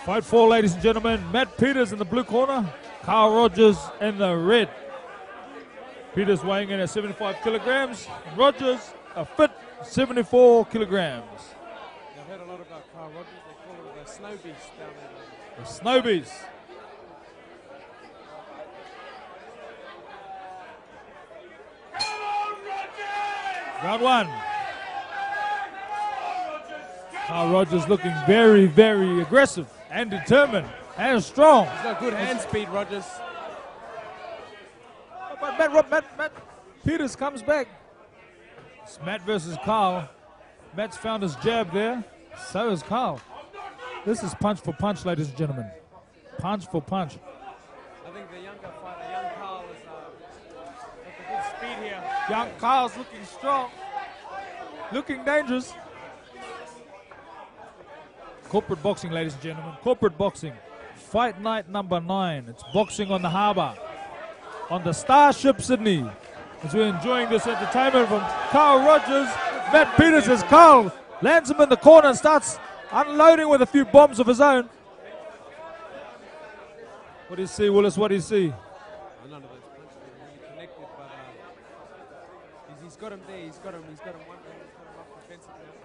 Fight four, ladies and gentlemen. Matt Peters in the blue corner, Karl Rodgers in the red. Peters weighing in at seventy-five kilograms. Rodgers, a fit seventy-four kilograms. I've heard a lot about Karl Rodgers. They call him the snow beast down there. The snow beast. Come on, Rodgers! Round one. Karl Rodgers looking very, very aggressive and determined and strong. He's got good hand speed, Rodgers. But Matt, Matt, Matt, Matt Peters comes back. It's Matt versus Karl. Matt's found his jab there. So is Karl. This is punch for punch, ladies and gentlemen. Punch for punch. I think the younger fighter, young Karl, is uh, got good speed here. Young Karl's looking strong, looking dangerous. Corporate boxing, ladies and gentlemen. Corporate boxing. Fight night number nine. It's boxing on the harbour. On the Starship Sydney. As we're enjoying this entertainment from Karl Rodgers. Matt Peters as Karl lands him in the corner and starts unloading with a few bombs of his own. What do you see, Willis? What do you see? None of those punches are really connected, but uh, he's got him there. He's got him. He's got him wondering. He's got him off defensive now.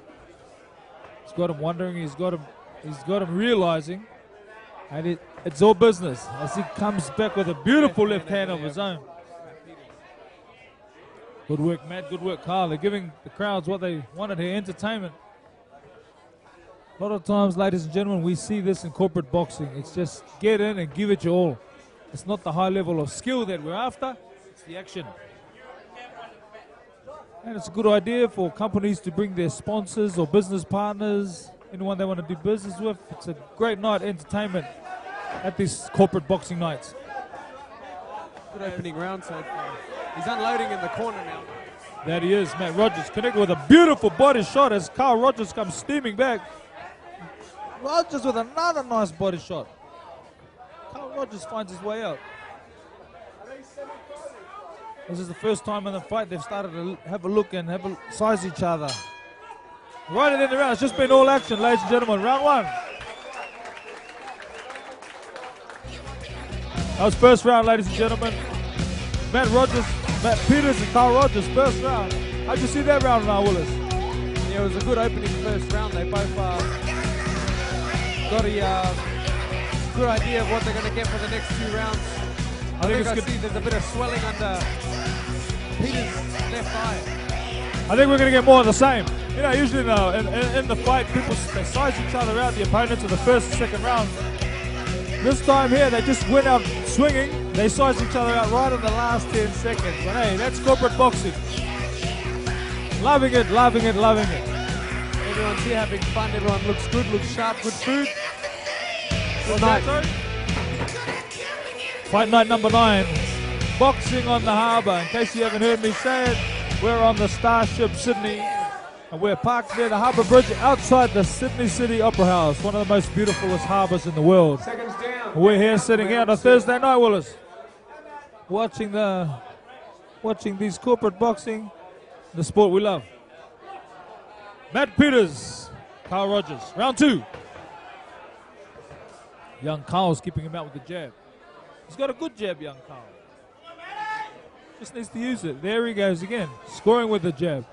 He's got him wondering, he's got him, he's got him realizing, and it, it's all business as he comes back with a beautiful left hand of his own. Good work, Matt, good work, Karl. They're giving the crowds what they wanted here, entertainment. A lot of times, ladies and gentlemen, we see this in corporate boxing. It's just get in and give it your all. It's not the high level of skill that we're after, it's the action. And it's a good idea for companies to bring their sponsors or business partners, anyone they want to do business with. It's a great night entertainment at these corporate boxing nights. Good opening round so far. He's unloading in the corner now. That he is, Matt Rodgers, connected with a beautiful body shot as Karl Rodgers comes steaming back. Rodgers with another nice body shot. Karl Rodgers finds his way out. This is the first time in the fight they've started to have a look and have a size each other. Right at the end of the round, it's just been all action, ladies and gentlemen. Round one. That was first round, ladies and gentlemen. Matt Rodgers, Matt Peters and Karl Rodgers, first round. How'd you see that round now, Willis? Yeah, it was a good opening first round. They both uh, got a uh, good idea of what they're going to get for the next two rounds. I think, I think I see there's a bit of swelling under Peter's left eye. I think we're going to get more of the same. you know, usually in, a, in, in the fight, people they size each other out, the opponents of the first and second round. This time here, they just went out swinging. They sized each other out right in the last ten seconds. But hey, that's corporate boxing. Loving it, loving it, loving it. Everyone's here having fun. Everyone looks good, looks sharp, good food. Good night. Fight night number nine. Boxing on the Harbour. In case you haven't heard me say it, we're on the Starship Sydney. And we're parked near the Harbour Bridge outside the Sydney City Opera House, one of the most beautifulest harbours in the world. We're here sitting out on Thursday night, Willis, watching the, watching these corporate boxing, the sport we love. Matt Peters, Karl Rodgers, round two. Young Karl's keeping him out with the jab. He's got a good jab, young Karl. Just needs to use it. There he goes again, scoring with the jab.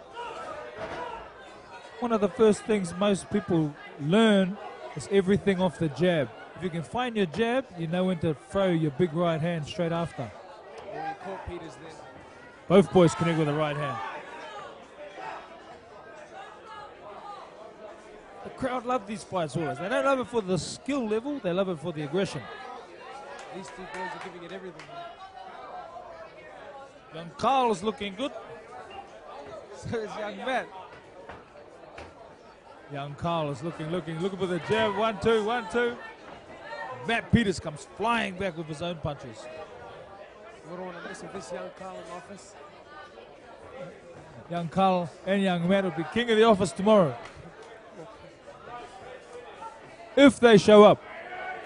One of the first things most people learn is everything off the jab. If you can find your jab, you know when to throw your big right hand straight after. Well, he caught Peters then. Both boys connect with the right hand. The crowd love these fights always. They don't love it for the skill level, they love it for the aggression. These two boys are giving it everything. Young Karl is looking good. So is young Matt. Young Karl is looking, looking, looking for the jab. One, two, one, two. Matt Peters comes flying back with his own punches. We don't want to mess with this young Karl in office. Young Karl and young Matt will be king of the office tomorrow. If they show up.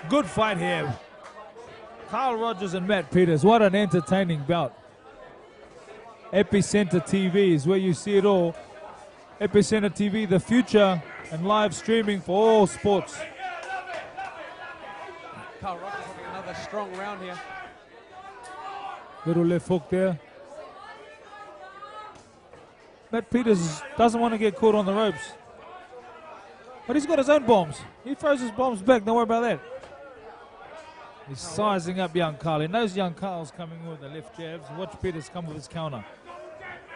Good fight here. Karl Rodgers and Matt Peters. What an entertaining bout. Epicenter T V is where you see it all. Epicenter T V, the future, and live streaming for all sports. Karl Rodgers having another strong round here. Little left hook there. Matt Peters doesn't want to get caught on the ropes. But he's got his own bombs. He throws his bombs back, don't worry about that. He's sizing up young Karl. He knows young Karl's coming with the left jabs. Watch Peters come with his counter.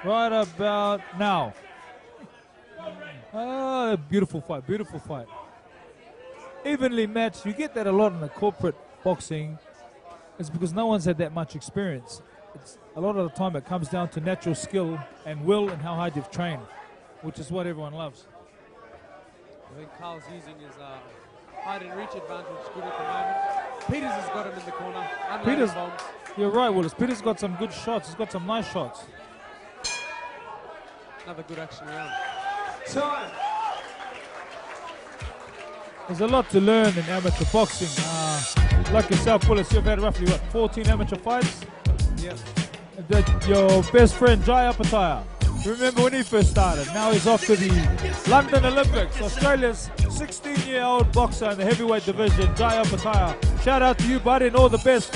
Right about now. Oh, beautiful fight, beautiful fight. Evenly matched. You get that a lot in the corporate boxing. It's because no one's had that much experience. It's, a lot of the time it comes down to natural skill and will and how hard you've trained, which is what everyone loves. I think Karl's using his uh, height and reach advantage good at the moment. Peters has got him in the corner. Peters, bombs. You're right, Willis. Peters got some good shots. He's got some nice shots. Another good action round. Time. There's a lot to learn in amateur boxing. Uh, like yourself, Willis, you've had roughly what, fourteen amateur fights? Yep. The, your best friend, Jai Opetaia. Remember when he first started? Now he's off to the London Olympics. Australia's sixteen-year-old boxer in the heavyweight division, Jai Opetaia. Shout out to you, buddy, and all the best.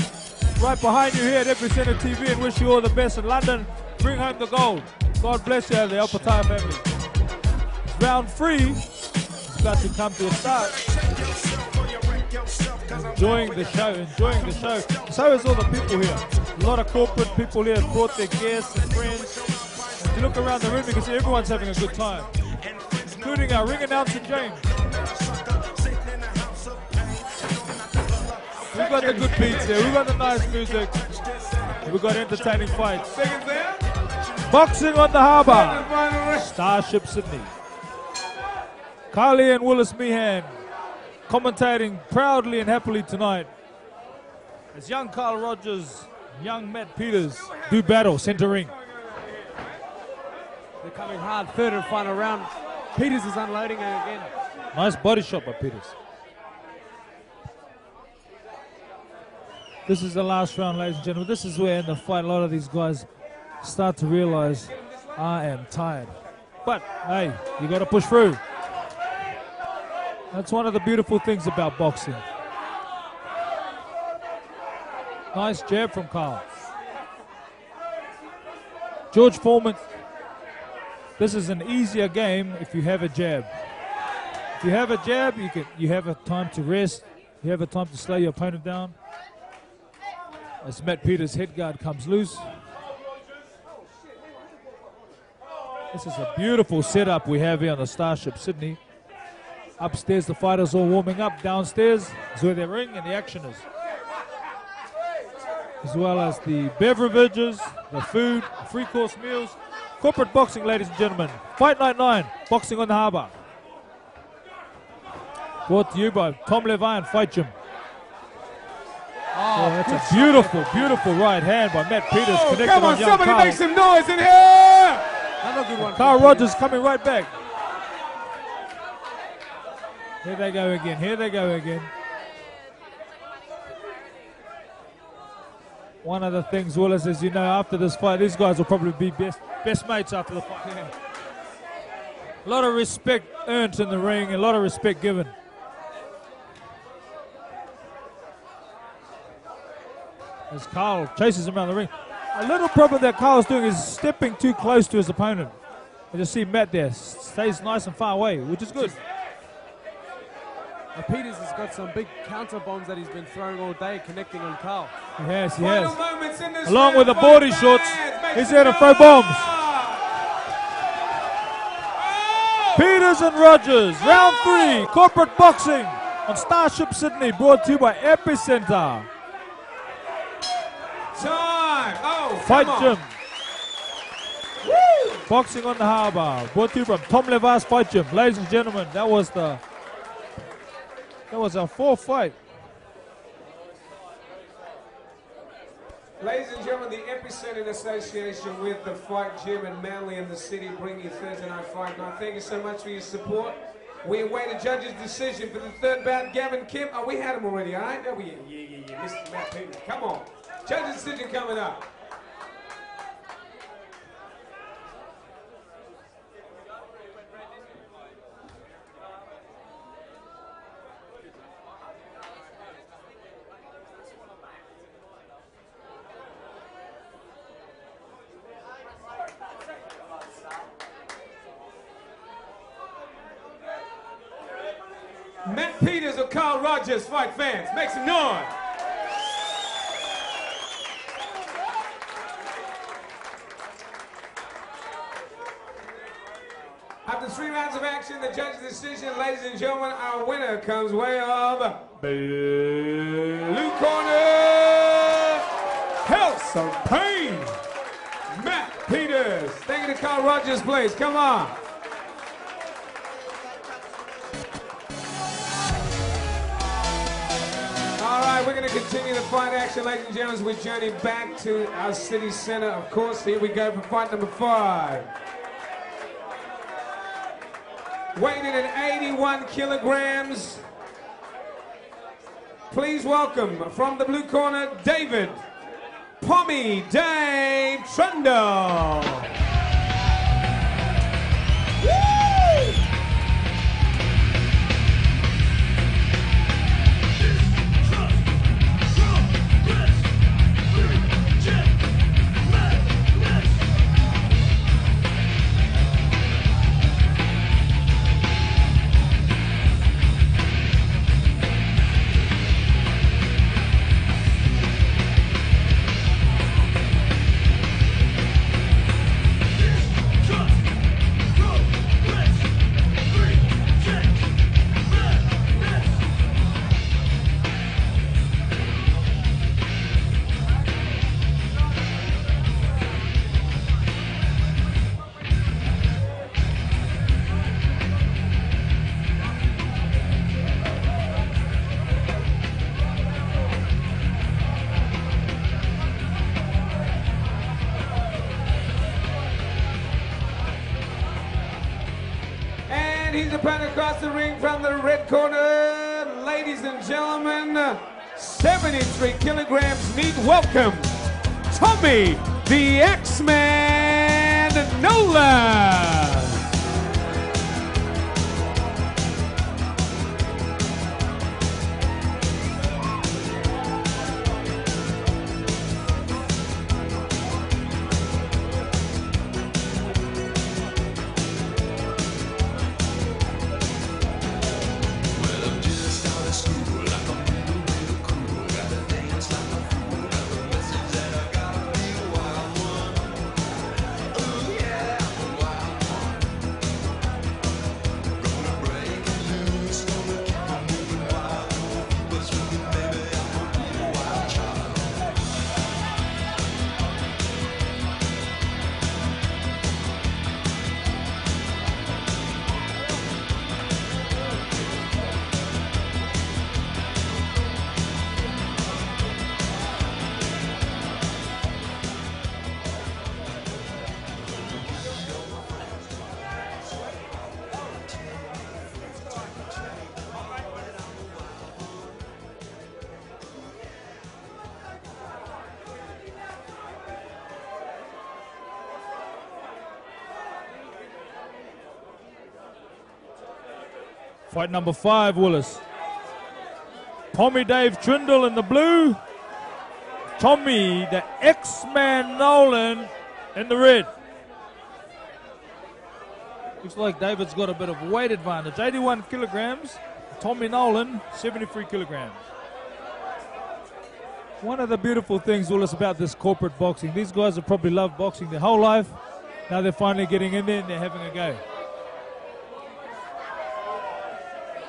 Right behind you here at Epicenter T V, and wish you all the best in London. Bring home the gold. God bless you, the Opetaia family. Round three is about to come to a start. Enjoying the show, enjoying the show. So is all the people here. A lot of corporate people here have brought their guests and friends. If you look around the room, you can see everyone's having a good time, including our ring announcer, James. We've got the good beats here, we've got the nice music, we've got entertaining fights. Boxing on the Harbour, Starship Sydney. Carly and Willis Meehan commentating proudly and happily tonight as young Karl Rodgers and young Matt Peters do battle, centre ring. They're coming hard, third and final round. Peters is unloading her again. Nice body shot by Peters. This is the last round, ladies and gentlemen. This is where in the fight a lot of these guys start to realise, I am tired. But, hey, you got to push through. That's one of the beautiful things about boxing. Nice jab from Karl. George Foreman, this is an easier game if you have a jab. If you have a jab, you can, you have a time to rest, you have a time to slow your opponent down. As Matt Peters' head guard comes loose. This is a beautiful setup we have here on the Starship Sydney. Upstairs, the fighters all warming up. Downstairs is where their ring and the action is, as well as the beverages, the food, the free course meals. Corporate boxing, ladies and gentlemen. Fight Night nine, boxing on the harbour. Brought to you by Tom Levar and Fight Gym. Oh, yeah, that's a beautiful, beautiful right hand by Matt Peters. Oh, come on, on somebody Carl. Make some noise in here! Another good one. Karl Rodgers coming right back. Here they go again, here they go again. One of the things, Willis, as you know, after this fight, these guys will probably be best best mates after the fight. Yeah. A lot of respect earned in the ring, a lot of respect given. As Karl chases him around the ring. A little problem that Carl's doing is stepping too close to his opponent. I just see Matt there, stays nice and far away, which is good. And Peters has got some big counter bombs that he's been throwing all day, connecting on Karl. Yes, he has. Along with the body shots, he's there to throw bombs. Oh. Peters and Rodgers, round three, corporate boxing on Starship Sydney, brought to you by Epicenter. Time. Oh, Fight Gym. Woo. Boxing on the harbour, brought to you from Tom Levar's Fight Gym. Ladies and gentlemen, that was the... That was a fourth fight. Ladies and gentlemen, the Epicenter in association with the Fight Gym and Manly in the city bring you Thursday Night Fight Night. Thank you so much for your support. We await a judge's decision for the third bout. Gavin Kemp. Oh, we had him already, all right? No, we, yeah, yeah, yeah, Mister Matt Peters. Come on. Judge's decision coming up. Matt Peters or Karl Rodgers, Fight fans, make some noise. After three rounds of action, the judge's decision, ladies and gentlemen, our winner comes way up. Blue corner, Health of Pain, Matt Peters. Thank you to Karl Rodgers, please, come on. We're going to continue the fight action, ladies and gentlemen, we journey back to our city centre, of course. Here we go for fight number five. Weighing in at eighty-one kilograms. Please welcome, from the blue corner, David Pommy Dave Trundle. Across the ring from the red corner, ladies and gentlemen, seventy-three kilograms meat. Welcome, Tommy the X-Man Nolan. Fight number five, Willis. Tommy Dave Trundle in the blue. Tommy, the X-Man Nolan in the red. Looks like David's got a bit of weight advantage. eighty-one kilograms. Tommy Nolan, seventy-three kilograms. One of the beautiful things, Willis, about this corporate boxing, these guys have probably loved boxing their whole life. Now they're finally getting in there and they're having a go.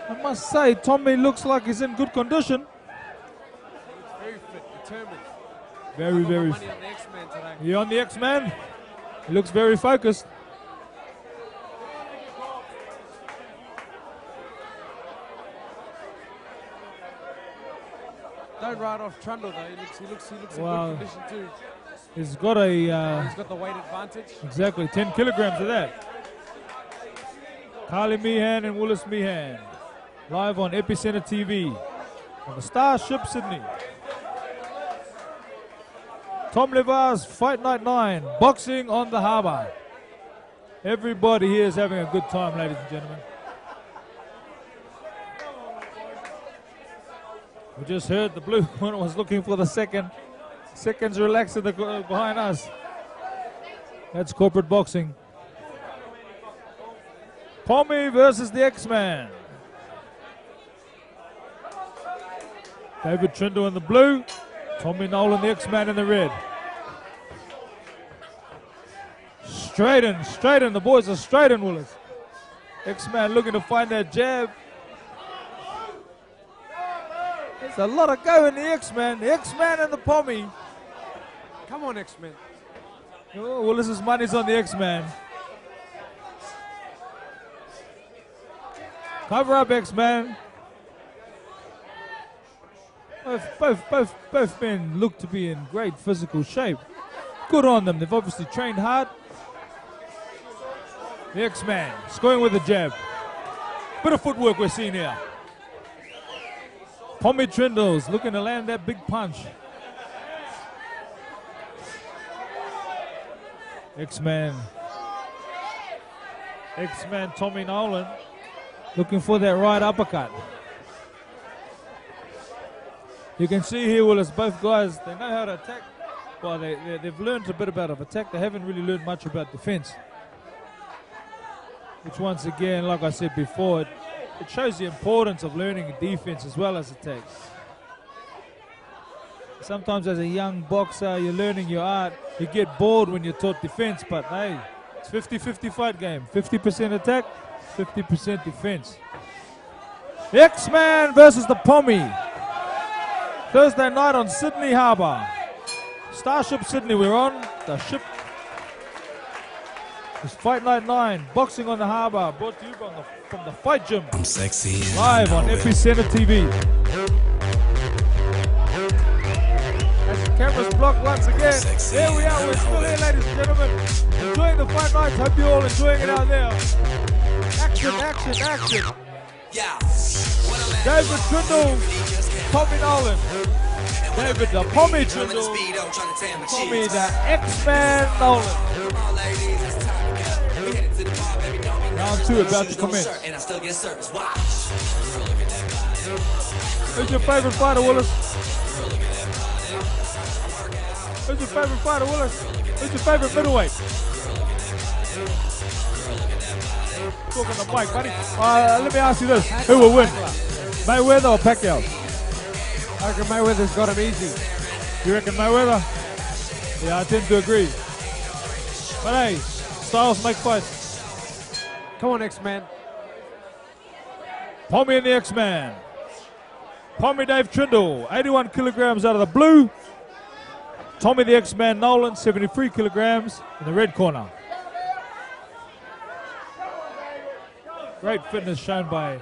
I must say, Tommy looks like he's in good condition. He's very fit, determined. Very, very fit. You're on the X-Man. He looks very focused. Don't ride off Trundle though. He looks, he looks, he looks well, in good condition too. He's got a. Uh, he's got the weight advantage. Exactly, ten kilograms of that. Carly Meehan and Willis Meehan, live on Epicenter T V, on the Starship Sydney. Tom Levar's Fight Night nine, boxing on the Harbour. Everybody here is having a good time, ladies and gentlemen. We just heard the blue one was looking for the second. Seconds relaxed in the, uh, behind us. That's corporate boxing. Pommy versus the X-Man. David Trindle in the blue. Tommy Nolan, the X-Man, in the red. Straight in, straight in. The boys are straight in, Willis. X-Man looking to find that jab. There's a lot of go in the X-Man. The X-Man and the Pommy. Come on, X-Man. Oh, Willis's money's on the X-Man. Cover up, X-Man. Both, both, both, both men look to be in great physical shape. Good on them. They've obviously trained hard. The X-Man scoring with a jab. Bit of footwork we're seeing here. Tommy Trindle's looking to land that big punch. X-Man. X-Man Tommy Nolan looking for that right uppercut. You can see here, Willis, both guys, they know how to attack. Well, they, they, they've learned a bit about of attack. They haven't really learned much about defense. Which, once again, like I said before, it, It shows the importance of learning defense as well as attack. Sometimes as a young boxer, you're learning your art. You get bored when you're taught defense, but hey, it's fifty fifty fight game. fifty percent attack, fifty percent defense. The X-Man versus the Pommy. Thursday night on Sydney Harbour. Starship Sydney, we're on the ship. It's Fight Night nine, boxing on the Harbour, brought to you from the, from the Fight Gym. I'm sexy. Live on Epicenter T V. As the camera's blocked once again, there we are, we're still here, ladies and gentlemen. Enjoying the Fight Nights, hope you're all enjoying it out there. Action, action, action. David Trundle, Tommy Nolan. David the Pommy Trundle, Tommy the X-Man Nolan. Round two about to commence. Who's your favorite fighter, Willis? Who's your favorite fighter, Willis? Who's your favorite middleweight? Talk on the mic, buddy. Uh, let me ask you this: who will win, Mayweather or Pacquiao? I reckon Mayweather's got him easy. You reckon Mayweather? Yeah, I tend to agree. But hey, styles make fights. Come on, X-Man. Pommy and the X-Man. Pommy Dave Trindle, eighty-one kilograms out of the blue. Tommy the X-Man Nolan, seventy-three kilograms in the red corner. Great fitness shown by,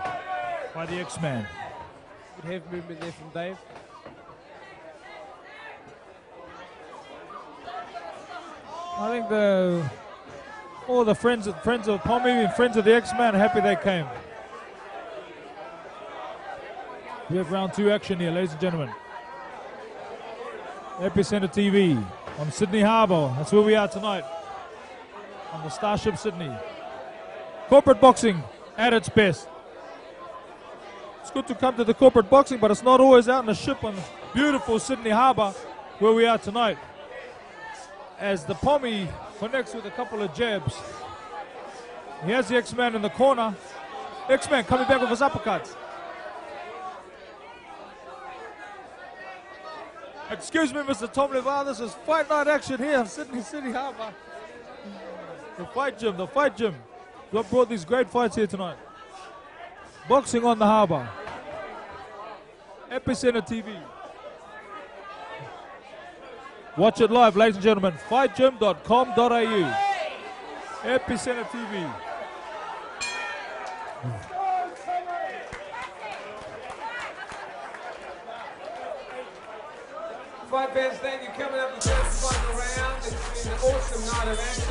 by the X-Man. Good heavy movement there from Dave. I think the... All the friends of friends of Pommy and friends of the X-Man, happy they came. We have round two action here, ladies and gentlemen. Epicenter T V on Sydney Harbour. That's where we are tonight. On the Starship Sydney. Corporate boxing at its best. It's good to come to the corporate boxing, but it's not always out in the ship on beautiful Sydney Harbour where we are tonight. As the Pommy connects with a couple of jabs. He has the X-Man in the corner. X-Man coming back with his uppercuts. Excuse me, Mister Tom Levar, this is fight night action here in Sydney City Harbour. The Fight Gym, the Fight Gym. What brought these great fights here tonight. Boxing on the Harbour. Epicenter T V. Watch it live, ladies and gentlemen. fight gym dot com dot A U. Epicenter T V. Fight fans, thank you. Coming up the first final round, it's been an awesome night of action.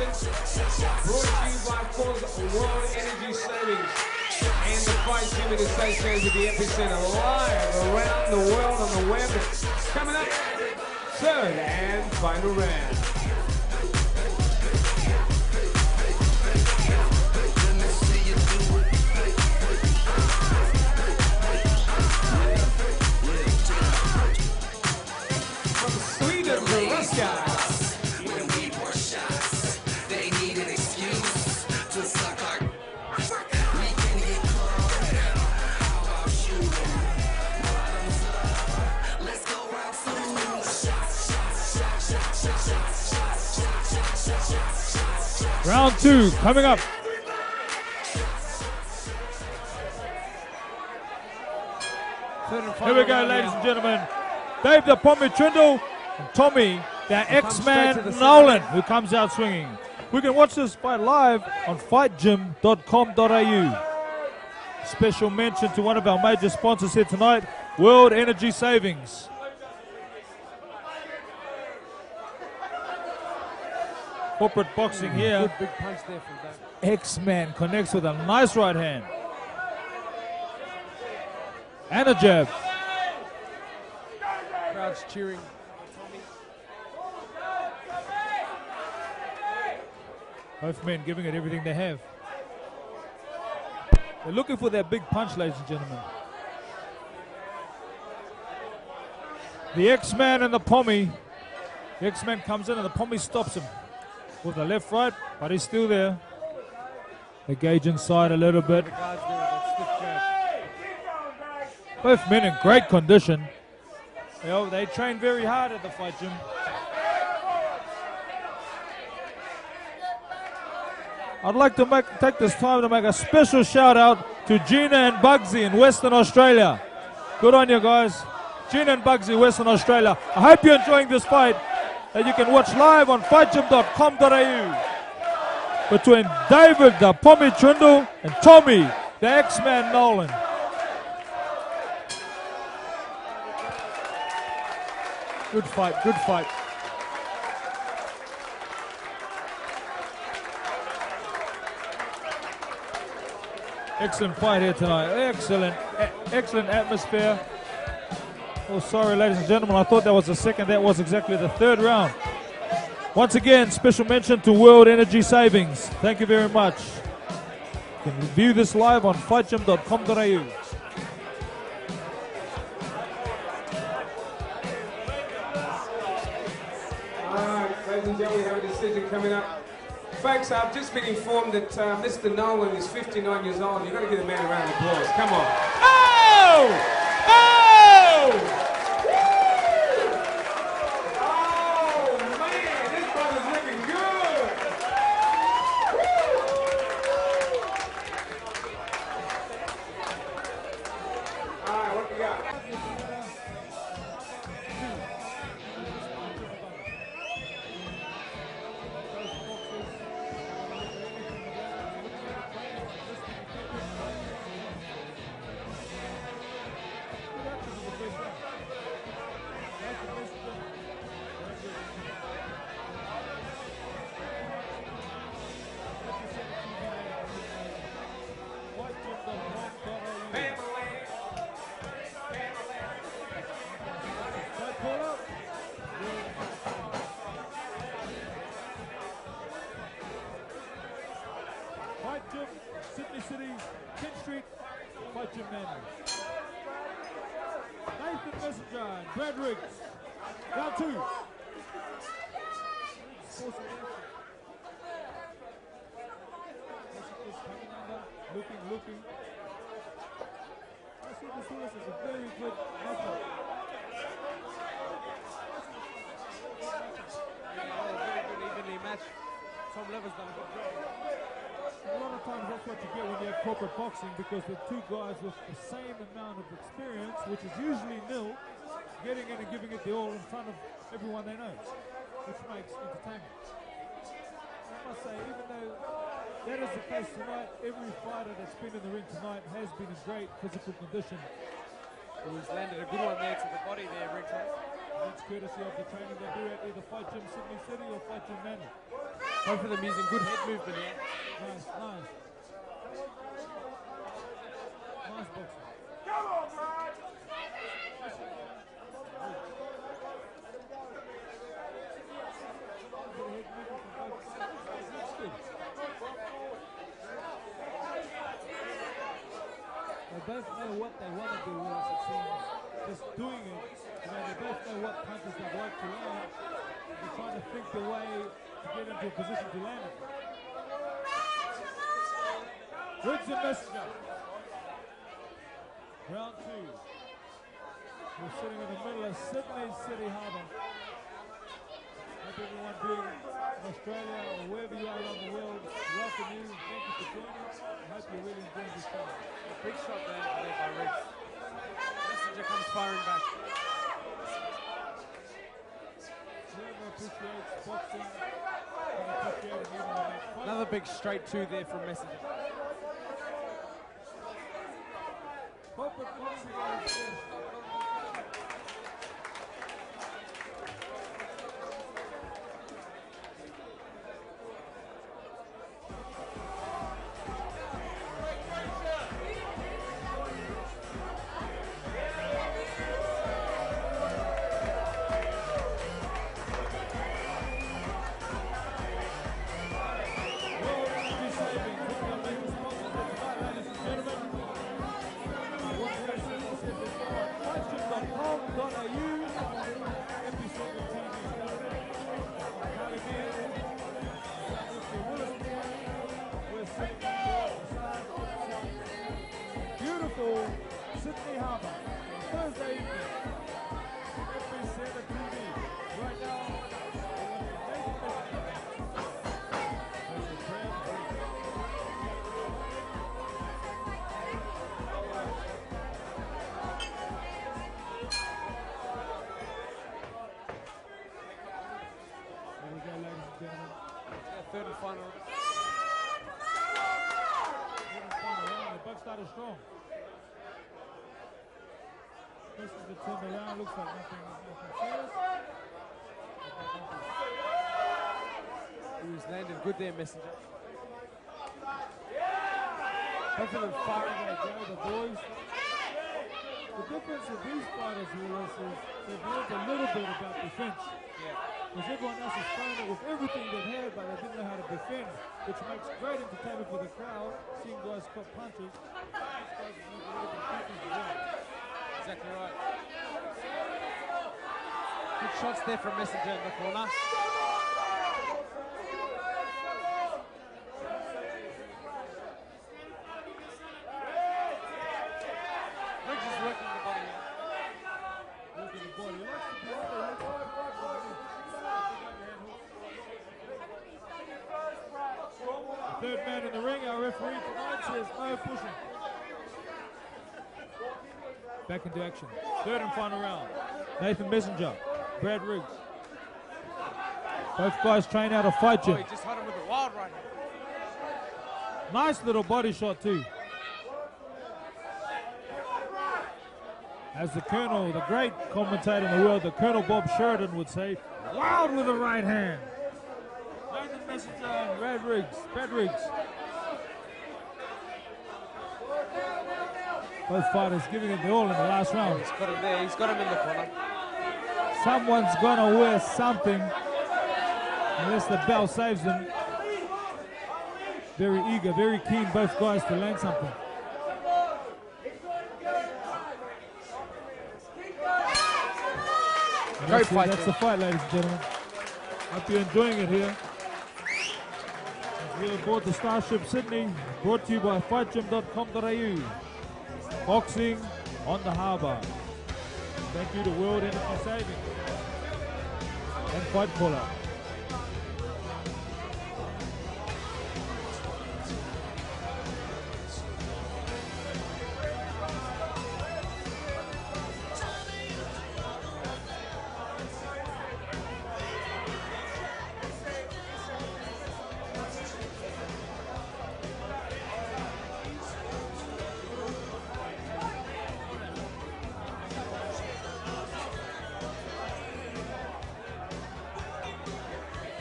Brought to you by, of course, World Energy Savings and the Fight Gym in association with the Epicenter, live around the world on the web. Coming up, third and final round. When we were shots, they need an excuse to suck our. We can get caught out. How about shooting? Bottoms up. Let's go round two. Shots, shots, shots, shots, shots, shots, shots, shots, shots, shots. Round two coming up. Here we go, ladies and gentlemen. Dave the Pommy Trundle and Tommy. That X-Man Nolan, who comes out swinging. We can watch this fight live on fight gym dot com dot A U. Special mention to one of our major sponsors here tonight, World Energy Savings. Corporate boxing mm, here. Good big punch there for X-Man connects with a nice right hand. And a jab. Crowd's cheering. Both men giving it everything they have. They're looking for that big punch, ladies and gentlemen. The X-Man and the Pommy. The X-Man comes in and the Pommy stops him with the left right, but he's still there. They gauge inside a little bit. Both men in great condition. You know, they train very hard at the Fight Gym. I'd like to make, take this time to make a special shout out to Gina and Bugsy in Western Australia. Good on you guys. Gina and Bugsy, Western Australia. I hope you're enjoying this fight that you can watch live on fight gym dot com dot A U between David the Pommy Trundle and Tommy the X-Man Nolan. Good fight, good fight. Excellent fight here tonight. Excellent, excellent atmosphere. Oh, sorry, ladies and gentlemen. I thought that was the second. That was exactly the third round. Once again, special mention to World Energy Savings. Thank you very much. You can view this live on fight gym dot com dot A U. All right, ladies and gentlemen, we have a decision coming up. Folks, I've just been informed that uh, Mister Nolan is fifty-nine years old. You've got to give the man a round of applause. Come on. Oh! Oh! Oh, man, this brother's looking good. All right, what we got? Sydney City, tenth Street, Fight Gym Manning. Messenger and Brad Riggs. Round two. Looking, looking. I see this horse is a very good muscle. Very good evenly matched. Tom Levar's done a lot of times. That's what you get when you have corporate boxing, because the two guys with the same amount of experience, which is usually nil, getting in and giving it the all in front of everyone they know, which makes entertainment. I must say, even though that is the case tonight, every fighter that's been in the ring tonight has been in great physical condition. Well, he's landed a good one there to the body there, Riggs. That's courtesy of the training they do at either Fight Gym Sydney City or Fight Gym Manning. Both of them using good head movement here. Nice, nice. Nice boxing. Come on, Brad! They both know what they want to do, Willis, it seems. Just doing it, you know, they both know what punches they'd like to land. They're trying to think the way to get into a position to land it. Riggs and Messenger. Round two. We're sitting in the middle of Sydney City Harbour. Hope everyone being in Australia or wherever you are around the world, welcome you. Thank you for joining us. I hope you're really enjoying this time. A big shot there by Riggs. Messenger comes firing back. Whoever appreciates boxing, appreciate it. Another big straight two there from Messenger. Corporate boxing is strong. This is the turn around, looks like nothing, nothing serious. He was landed good there, Messenger. Both of them firing on the boys. The difference with these fighters here is they've learned a little bit about defense. Because everyone else is throwing it with everything they've had, but they didn't know how to defend, which makes great entertainment for the crowd, seeing guys cut punches. Exactly right. Good shots there from Messenger in the corner. Riggs is working the body now. Working the body. The third man in the ring, our referee tonight, says no pushing. Back into action. Third and final round. Nathan Messenger, Brad Riggs. Both guys train out of Fight Gym. Oh, he just hit him with a wild right hand. Nice little body shot too. As the Colonel, the great commentator in the world, the Colonel Bob Sheridan would say, wild with a right hand. Nathan Messenger and Brad Riggs. Brad Riggs. Both fighters giving it the all in the last round. He's got him there, he's got him in the corner. Someone's gonna wear something, unless the bell saves them. Very eager, very keen, both guys to land something. Great fight. That's the fight, ladies and gentlemen. Hope you're enjoying it here. We're aboard the Starship Sydney, brought to you by fight gym dot com dot a u. Boxing on the harbour. Thank you to World Energy Savings and Fight Callout.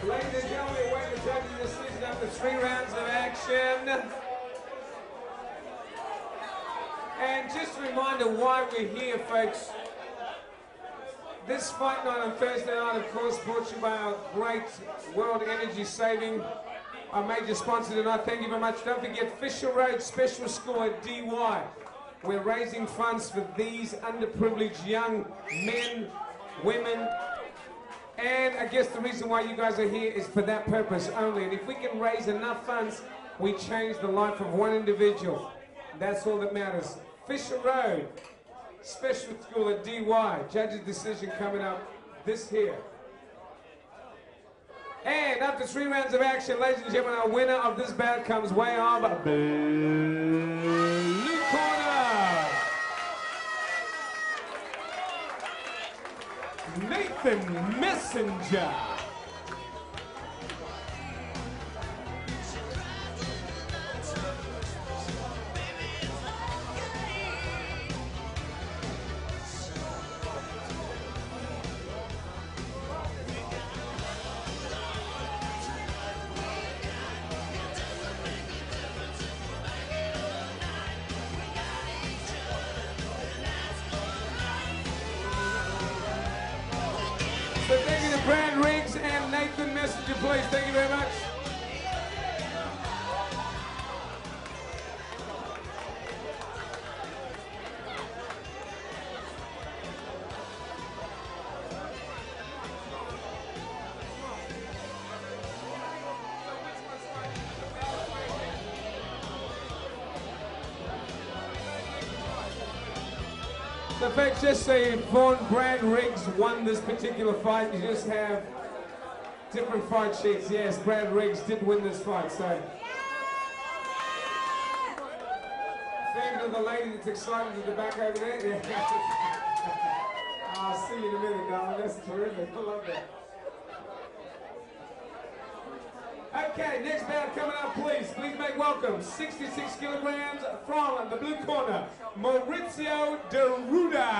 Ladies and gentlemen, we await the judges' decision after three rounds of action. And just a reminder why we're here, folks. This fight night on Thursday night, of course, brought to you by our great World Energy Saving, our major sponsor tonight. Thank you very much. Don't forget Fisher Road Special School at D Y. We're raising funds for these underprivileged young men, women. And I guess the reason why you guys are here is for that purpose only. And if we can raise enough funds, we change the life of one individual. That's all that matters. Fisher Road Special School at D Y. Judge's decision coming up this here. And after three rounds of action, ladies and gentlemen, our winner of this bout comes way on by blue corner, Nathan Messenger. So thank you to Brad Riggs and Nathan Messenger, please. Thank you very much. The fact, just so you're informed, Brad Riggs won this particular fight. You just have different fight sheets. Yes, Brad Riggs did win this fight, so. Yeah! Thank you to the lady that's excited at the back over there. Yeah. I'll see you in a minute, darling. That's terrific. I love that. Okay, next bout coming up, please. Please make welcome. sixty-six kilograms from the blue corner, Maurizio De Ruda.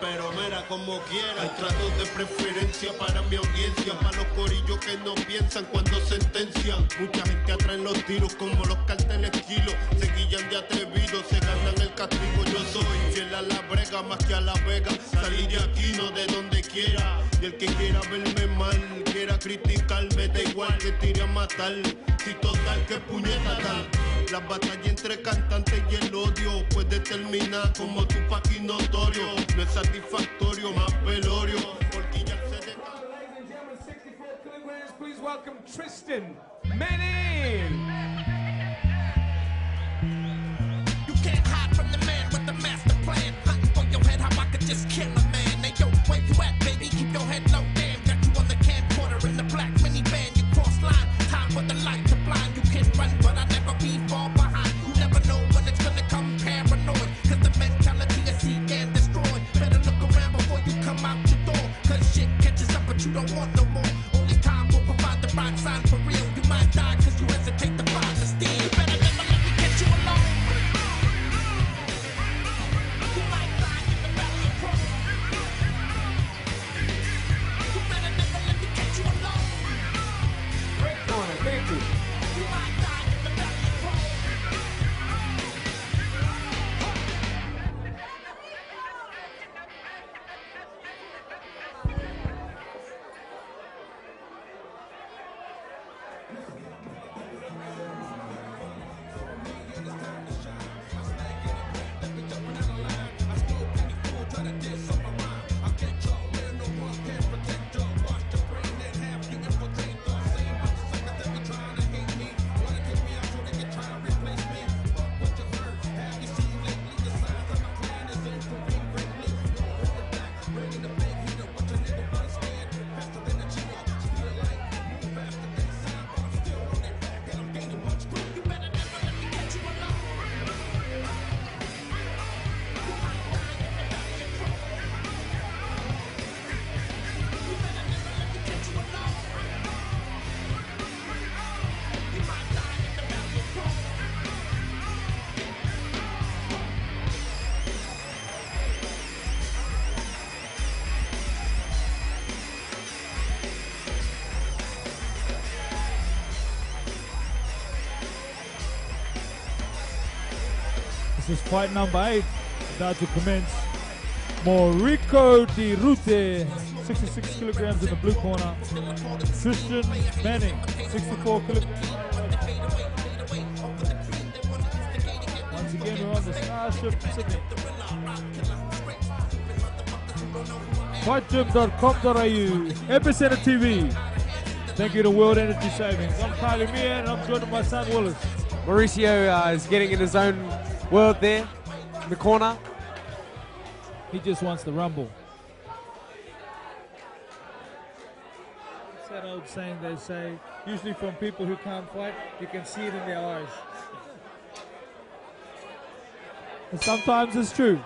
Pero mera como quiera, trato de preferencia para mi audiencia, para los corillos que no piensan cuando sentencian. Mucha gente atraen los tiros como los carteles kilos, se guillan de atrevidos, se ganan el castigo. Yo soy fiel a la brega más que a la vega, salí de aquí no de donde quiera. Y el que quiera verme mal, quiera criticarme, da igual que tire a matar, si total que puñeta tal. La batalla entre cantantes y el odio puede terminar como tu paquín notorio. No es satisfactorio, más velorio. Porque ya se de... Ladies and gentlemen, sixty-four kilograms, please welcome Tristan Manin. You can't hide from the man with the master plan. Hunting for your head, how I could just kill a man. Hey yo, where you at, baby? Keep your head low, damn. Got you on the camcorder in the black minivan. You cross line, time for the light to blind. You can run, but I never be far behind. You never know when it's gonna come paranoid, cause the mentality is seek and destroy. Better look around before you come out your door, cause shit catches up but you don't want no more. Only time will provide the right sign for real. You might die cause you hesitate to fight. is fight number eight, about to commence. Maurizio De Ruda, sixty-six kilograms in the blue corner. Tristan Manin, sixty-four kilograms. Once again, we're on the Starship Sydney. fight gym dot com dot A U, Epicenter T V. Thank you to World Energy Savings. I'm Kylie Mia and I'm joined by my son Willis. Maurizio uh, is getting in his own world there, in the corner. He just wants the rumble. It's that old saying they say, usually from people who can't fight, you can see it in their eyes. And sometimes it's true.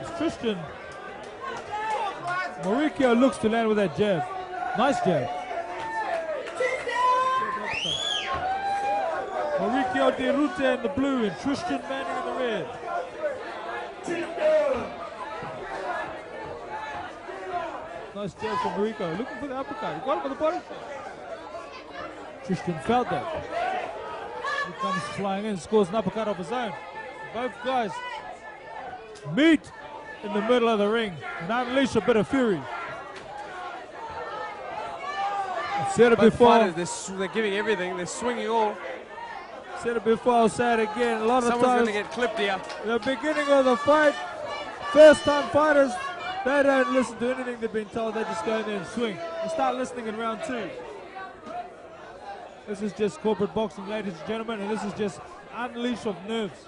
It's Tristan. Maurizio looks to land with that jab. Nice jab. Maurizio De Ruda in the blue and Tristan Manning in the red. Nice jab from Maurizio. Looking for the uppercut. He got him with the body shot. Tristan felt that. He comes flying in, scores an uppercut off his own. Both guys meet in the middle of the ring and unleash a bit of fury. I've said it Both before. Fighters, they're, they're giving everything. They're swinging all. Said it before, I'll say it again. A lot Someone's of times, gonna get clipped here. The beginning of the fight, first-time fighters, they don't listen to anything they've been told. They just go in there and swing. They start listening in round two. This is just corporate boxing, ladies and gentlemen, and this is just unleash of nerves.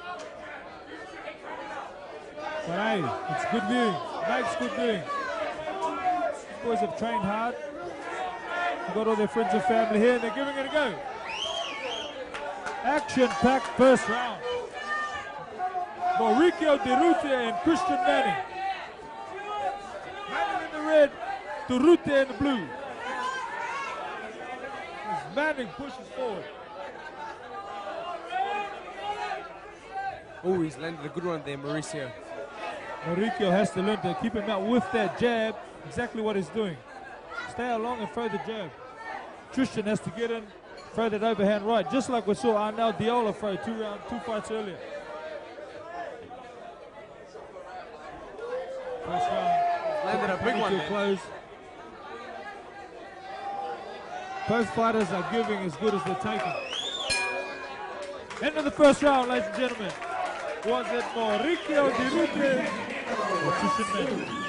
But hey, it's good viewing. Makes good viewing. These boys have trained hard. They've got all their friends and family here, and they're giving it a go. Action-packed first round. Maurizio De Ruda and Tristan Manning. Manning in the red, De Ruda in the blue. As Manning pushes forward. Oh, he's landed a good one there, Maurizio. Maurizio has to learn to keep him out with that jab. Exactly what he's doing. Stay along and throw the jab. Tristan has to get in. Throw that overhand right, just like we saw Arnel Diola throw two round, two fights earlier. First round. Landed a big one there. Close. Both fighters are giving as good as they're taking. End of the first round, ladies and gentlemen. Was it Maurizio De Ruda or Tristan Manning?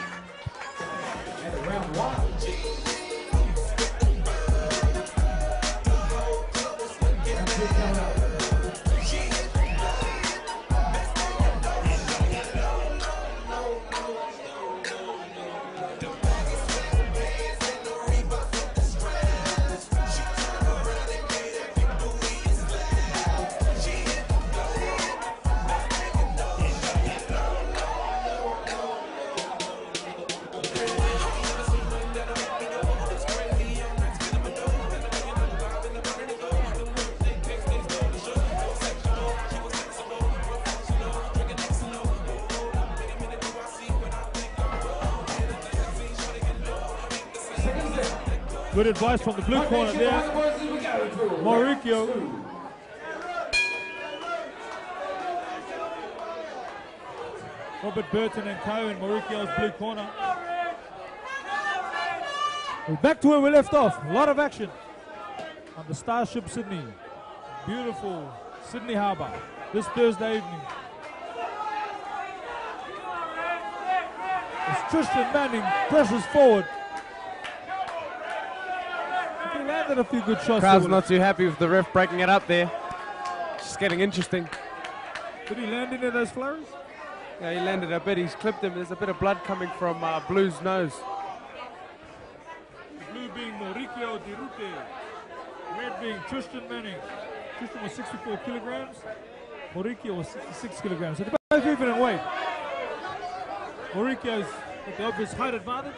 And round one. Good advice from the blue corner there, Maurizio. Robert Burton and co in Maurizio's blue corner. We're back to where we left off. A lot of action on the Starship Sydney. Beautiful Sydney Harbour this Thursday evening. As Tristan Manning presses forward. A few good shots. Crowd's not too happy with the ref breaking it up there. It's getting interesting. Did he land any of those flurries? Yeah, he landed a bit. He's clipped him. There's a bit of blood coming from uh, Blue's nose. Blue being Maurizio De Ruda. Red being Tristan Manning. Tristan was sixty-four kilograms. Maurizio was sixty-six kilograms. So they're both even in weight. Maurizio's with the obvious height advantage.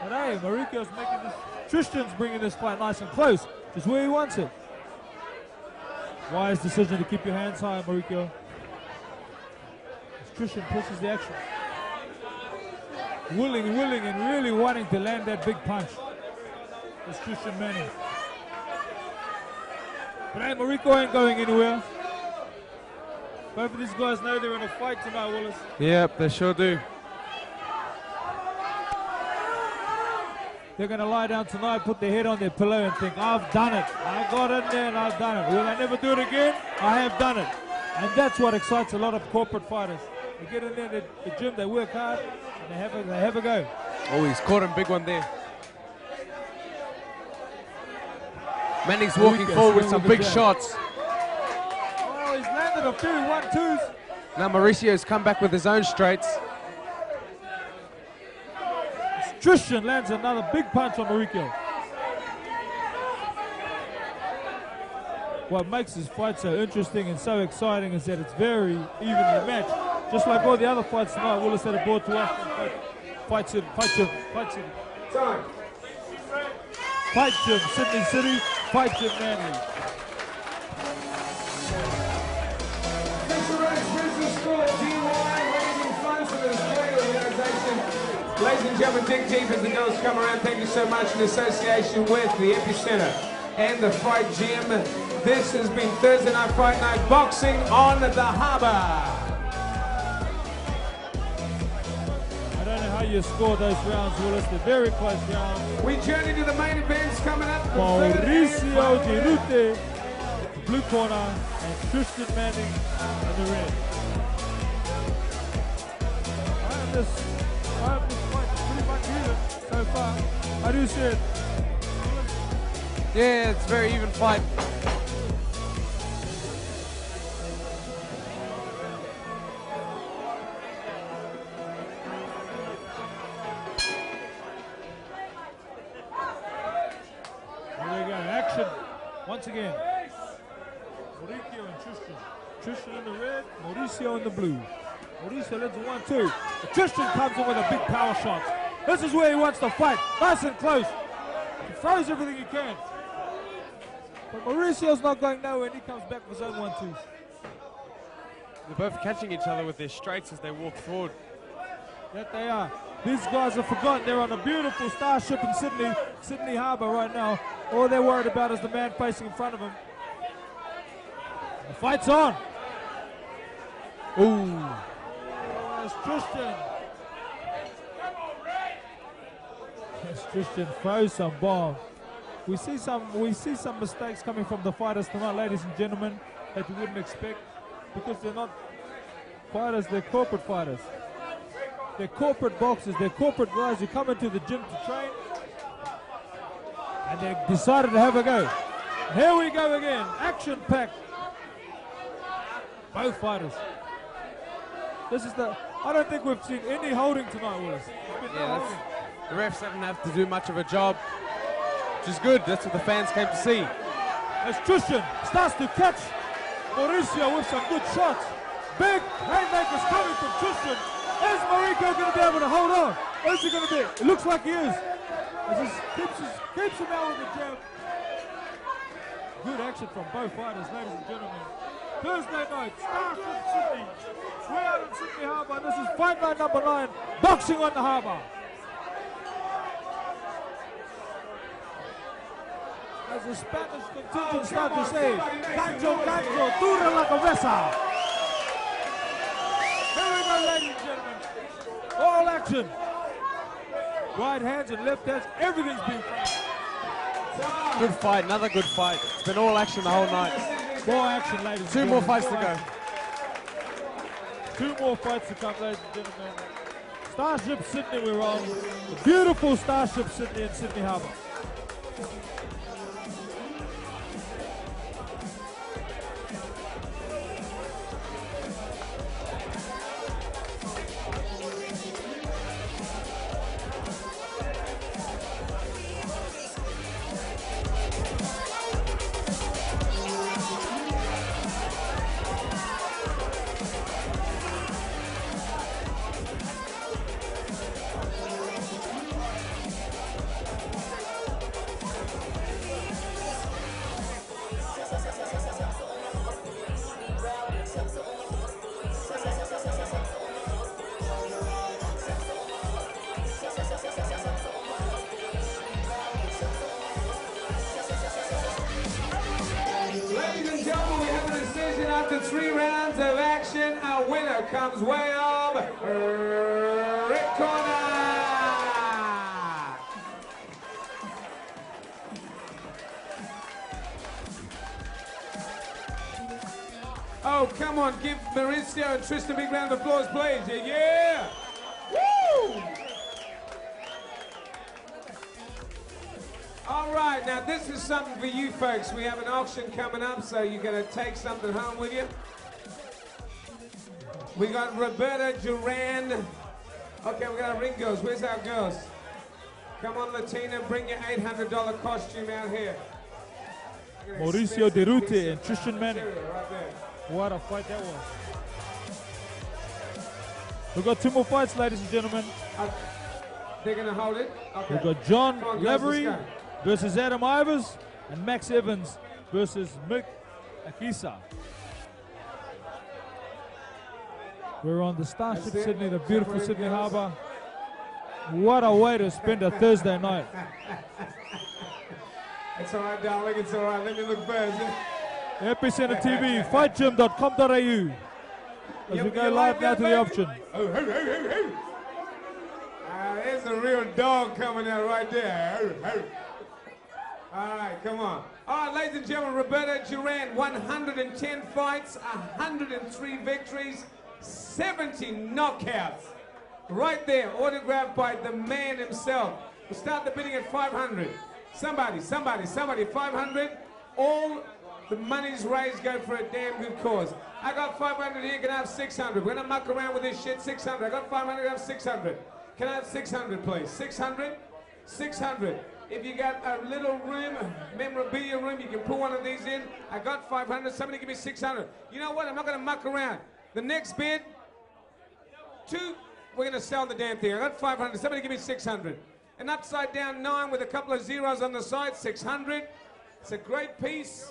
But hey, Maurizio's making this. Tristan's bringing this fight nice and close, just where he wants it. Wise decision to keep your hands high, Maurizio. As Tristan pushes the action. Willing, willing, and really wanting to land that big punch. It's Tristan Manning. But hey, Mariko ain't going anywhere. Both of these guys know they're in a fight tonight, Willis. Yep, they sure do. They're going to lie down tonight, put their head on their pillow and think, I've done it. I got in there and I've done it. Will I never do it again? I have done it. And that's what excites a lot of corporate fighters. They get in there, the gym, they work hard, and they have a, they have a go. Oh, he's caught him, big one there. Manning's walking forward with some big shots. Oh, he's landed a few one-twos. Now Mauricio's come back with his own straights. Tristan lands another big punch on Mauricio. What makes this fight so interesting and so exciting is that it's very evenly matched. Just like all the other fights tonight, Willis had it brought to us. Fight Gym, Fight Gym, Fight Gym. Time. Fight Gym, Sydney City, Fight Gym Manly. Ladies and gentlemen, dig deep as the girls come around. Thank you so much in association with the Epicenter and the Fight Gym. This has been Thursday Night Fight Night Boxing on the Harbour. I don't know how you score those rounds, Willis. They're very close rounds. We journey to the main events coming up. Maurizio De Ruda, blue corner, and Tristan Manning in the red. I have this, I have this fight pretty much even so far. How do you see it? Yeah, it's a very even fight. There we go, action once again. Mauricio and Tristan. Tristan in the red, Mauricio in the blue. Mauricio leads one, two. Tristan comes in with a big power shot. This is where he wants to fight, nice and close. He throws everything he can. But Mauricio's not going nowhere, and he comes back with his own one-twos. They're both catching each other with their straights as they walk forward. That they are. These guys have forgotten they're on a beautiful Starship in Sydney, Sydney Harbour right now. All they're worried about is the man facing in front of them. The fight's on. Ooh. That's Tristan. That's Tristan throws some bomb. We see some we see some mistakes coming from the fighters tonight, ladies and gentlemen, that you wouldn't expect, because they're not fighters, they're corporate fighters. They're corporate boxers, they're corporate guys who come into the gym to train, and they decided to have a go. Here we go again, action-packed. Both fighters. This is the, I don't think we've seen any holding tonight, Willis. Yeah, that's, the refs haven't had to do much of a job. Which is good, that's what the fans came to see. As Tristan starts to catch Mauricio with some good shots. Big haymakers coming from Tristan. Is Mauricio going to be able to hold on? Is he going to be? It looks like he is. As he keeps, keeps him out with the jab. Good action from both fighters, ladies and gentlemen. Thursday night, Starship Sydney. We're out in Sydney Harbour. This is Fight Night number nine, Boxing on the Harbour. As the Spanish contingent start to say, Cancho, Cancho, dura la cabeza. Here we go, ladies and gentlemen. All action. Right hands and left hands, everything's been fought. Good fight, another good fight. It's been all action the whole night. More action, ladies and gentlemen. Two more fights to go. Two more fights to come, ladies and gentlemen. Starship Sydney we're on. The beautiful Starship Sydney in Sydney Harbour. After three rounds of action, our winner comes way up, Rick Cornack. Oh, come on, give Maurizio and Tristan a big round of applause, please. Yeah! Woo! All right, now this is something for you folks. We have an auction coming up, so you're going to take something home with you. We got Roberta Duran. Okay, we got our ring girls. Where's our girls? Come on, Latina, bring your eight hundred dollar costume out here. Maurizio De Ruda and Tristan Manin. Right, what a fight that was. We've got two more fights, ladies and gentlemen. Uh, they're going to hold it. Okay. We've got John on, Lavery girls, versus Adam Ivers, and Max Evans versus Mick Axisa. We're on the Starship Sydney, the beautiful Sydney Harbour. What a way to spend a Thursday night. It's all right, darling, it's all right. Let me look first. Epicenter T V, fight gym dot com dot A U. As we go live now to the option. Uh, there's a real dog coming out right there. All right, come on. All right, ladies and gentlemen, Roberta Duran, one hundred ten fights, one hundred three victories, seventy knockouts. Right there, autographed by the man himself. We'll start the bidding at five hundred. Somebody, somebody, somebody, five hundred. All the money's raised go for a damn good cause. I got five hundred, you can have six hundred. We're gonna muck around with this shit, six hundred. I got five hundred, I have six hundred. Can I have six hundred, please? six hundred? six hundred. If you got a little room, memorabilia room, you can put one of these in. I got five hundred. Somebody give me six hundred. You know what? I'm not going to muck around. The next bid, two, we're going to sell the damn thing. I got five hundred. Somebody give me six hundred. An upside down nine with a couple of zeros on the side, six hundred. It's a great piece.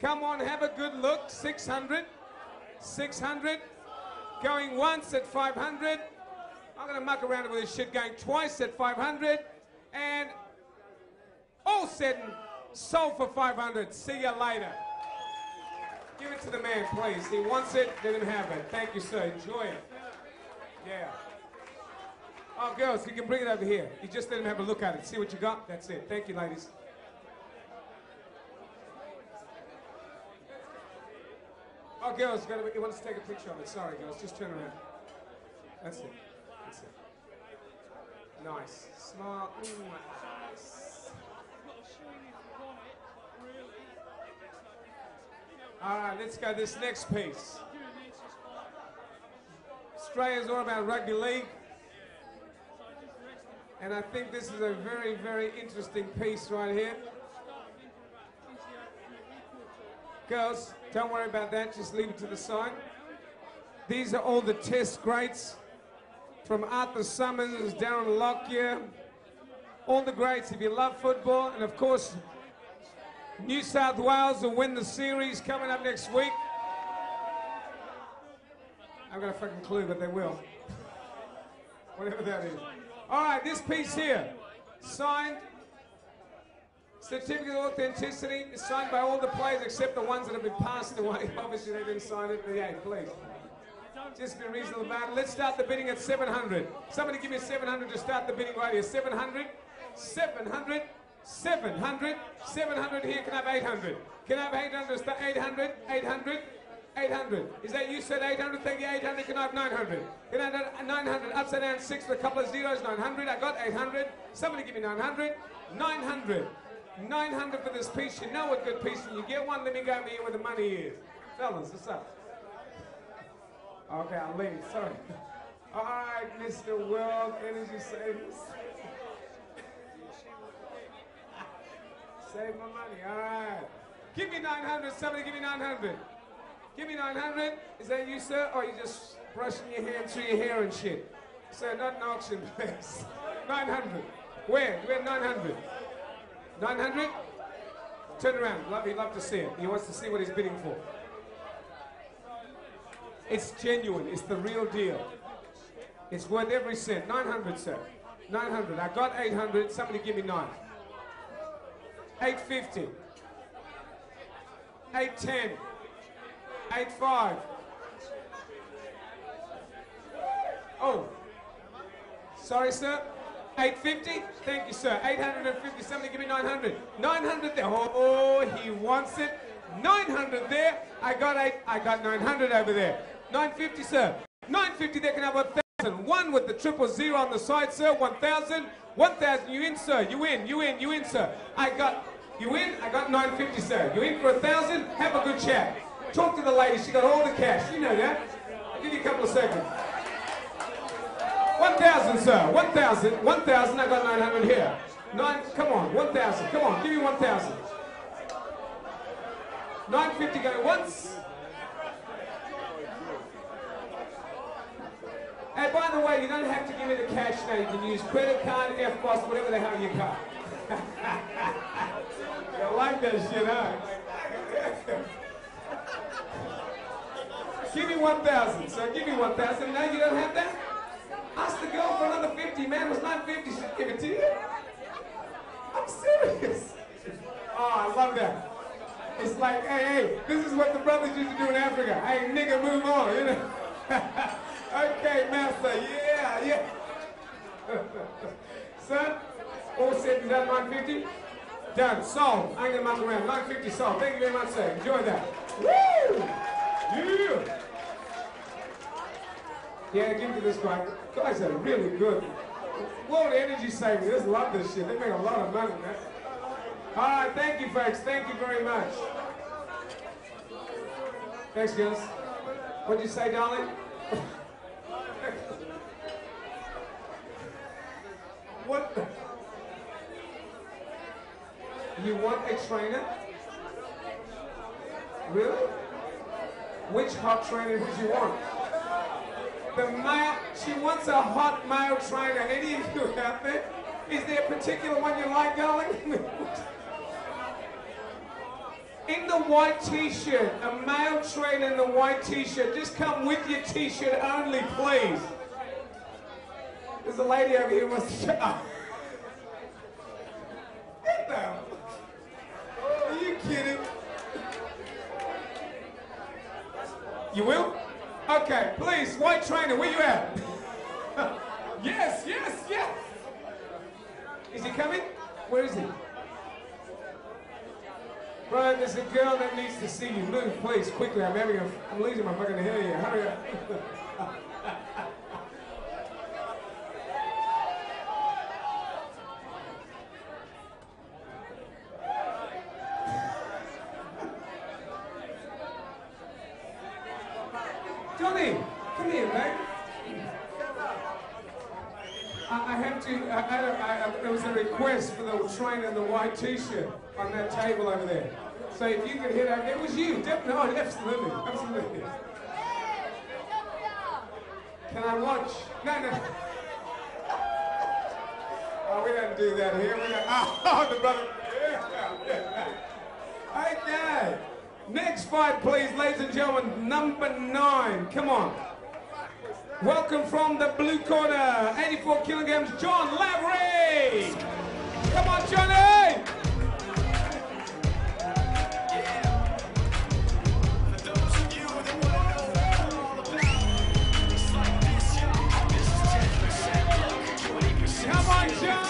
Come on, have a good look. six hundred. six hundred. Going once at five hundred. I'm going to muck around with this shit, going twice at five hundred, and all said and sold for five hundred. See you later. Give it to the man, please. He wants it, let him have it. Thank you, sir. Enjoy it. Yeah. Oh, girls, you can bring it over here. You just let him have a look at it. See what you got? That's it. Thank you, ladies. Oh, girls, you want to take a picture of it. Sorry, girls. Just turn around. That's it. Nice. Smart. Ooh, nice. All right, let's go this next piece. Australia's all about rugby league. And I think this is a very, very interesting piece right here. Girls, don't worry about that. Just leave it to the side. These are all the test greats. From Arthur Summons, Darren Lockyer, all the greats. If you love football, and of course, New South Wales will win the series coming up next week. I've got a fucking clue, but they will. Whatever that is. All right, this piece here, signed, certificate of authenticity, is signed by all the players except the ones that have been passed away. Obviously, they didn't sign it, but yeah, please. Just be reasonable about it. Let's start the bidding at seven hundred. Somebody give me seven hundred to start the bidding right here. seven hundred, seven hundred, seven hundred, seven hundred here. Can I have eight hundred? Can I have eight hundred? eight hundred, eight hundred, eight hundred. Is that you said eight hundred? Thank you, eight hundred. Can I have nine hundred? Can I have nine hundred? Upside down six with a couple of zeros. nine hundred. I got eight hundred. Somebody give me nine hundred. nine hundred. nine hundred for this piece. You know what good piece. When you get one, let me go over here where the money is. Fellas, what's up? Okay, I'm leaving, sorry. All right, Mister World Energy Savings. Save my money, all right. Give me nine hundred, somebody give me nine hundred. Give me nine hundred. Is that you, sir? Or are you just brushing your hand through your hair and shit? Sir, not an auction, please. nine hundred. Where? Where nine hundred? nine hundred? Turn around, love, he'd love to see it. He wants to see what he's bidding for. It's genuine. It's the real deal. It's worth every cent. nine hundred, sir. nine hundred. I got eight hundred. Somebody give me nine. eight fifty. eight ten. Eight five. Oh, sorry, sir. eight fifty. Thank you, sir. eight hundred fifty. Somebody give me nine hundred. nine hundred there. Oh, he wants it. nine hundred there. I got eight. I got nine hundred over there. nine fifty, sir. nine fifty there. Can I have a thousand? One with the triple zero on the side, sir. one thousand. one thousand. You in, sir. You in. You in. You in, sir. I got. You in. I got nine fifty, sir. You in for a thousand. Have a good chat. Talk to the lady. She got all the cash. You know that. I'll give you a couple of seconds. one thousand, sir. one thousand. one thousand. I got nine hundred here. Nine. Come on. one thousand. Come on. Give me one thousand. nine fifty going once. And by the way, you don't have to give me the cash now. You can use credit card, F B O S, whatever the hell you got. You like that shit, huh? Give me one thousand, sir. Give me one thousand. No, you don't have that? Ask the girl for another fifty, man. It was nine fifty. She'll give it to you. I'm serious. Oh, I love that. It's like, hey, hey, this is what the brothers used to do in Africa. Hey, nigga, move on, you know? Okay, master, yeah, yeah. Sir, all set, is that nine fifty? Done, sold. I'm going to mark around. nine fifty sold. Thank you very much, sir. Enjoy that. Woo! Yeah! Yeah, give it to this guy. Guys are really good. World Energy Savings, just love this shit. They make a lot of money, man. All right, thank you, folks. Thank you very much. Thanks, girls. What'd you say, darling? What the? You want a trainer? Really? Which hot trainer did you want? The male, she wants a hot male trainer. Any of you out there? Is there a particular one you like, darling? In the white t-shirt, a male trainer in the white t-shirt. Just come with your t-shirt only, please. There's a lady over here who wants to shut up. Get them. Are you kidding? You will? Okay, please, white trainer, where you at? Yes, yes, yes. Is he coming? Where is he? Brian, there's a girl that needs to see you. Move, please, quickly. I'm having a, I'm losing my fucking hair here. Hurry up. Johnny, come here, man. I, I have to, I, I, I, there was a request for the trainer in the white t-shirt on that table over there. So if you could hit out, it was you, definitely, no, absolutely, absolutely. Can I watch? No, no. Oh, we don't do that here, we don't, oh, the brother, yeah, yeah. Okay. Next fight, please, ladies and gentlemen, number nine. Come on. Welcome from the blue corner, eighty-four kilograms, John Lavery. Come on, Johnny. Come on, John.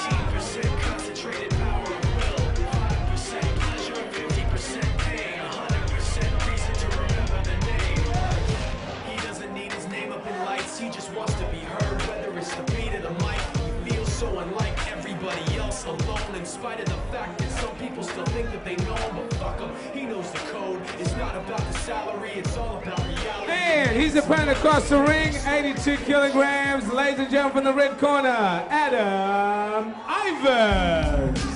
He just wants to be heard, whether it's the beat of the mic. He feels so unlike everybody else alone, in spite of the fact that some people still think that they know him, but fuck him, he knows the code. It's not about the salary, it's all about reality. And he's a pound across the ring, eighty-two kilograms. Ladies and gentlemen, from the red corner, Adam Ivers.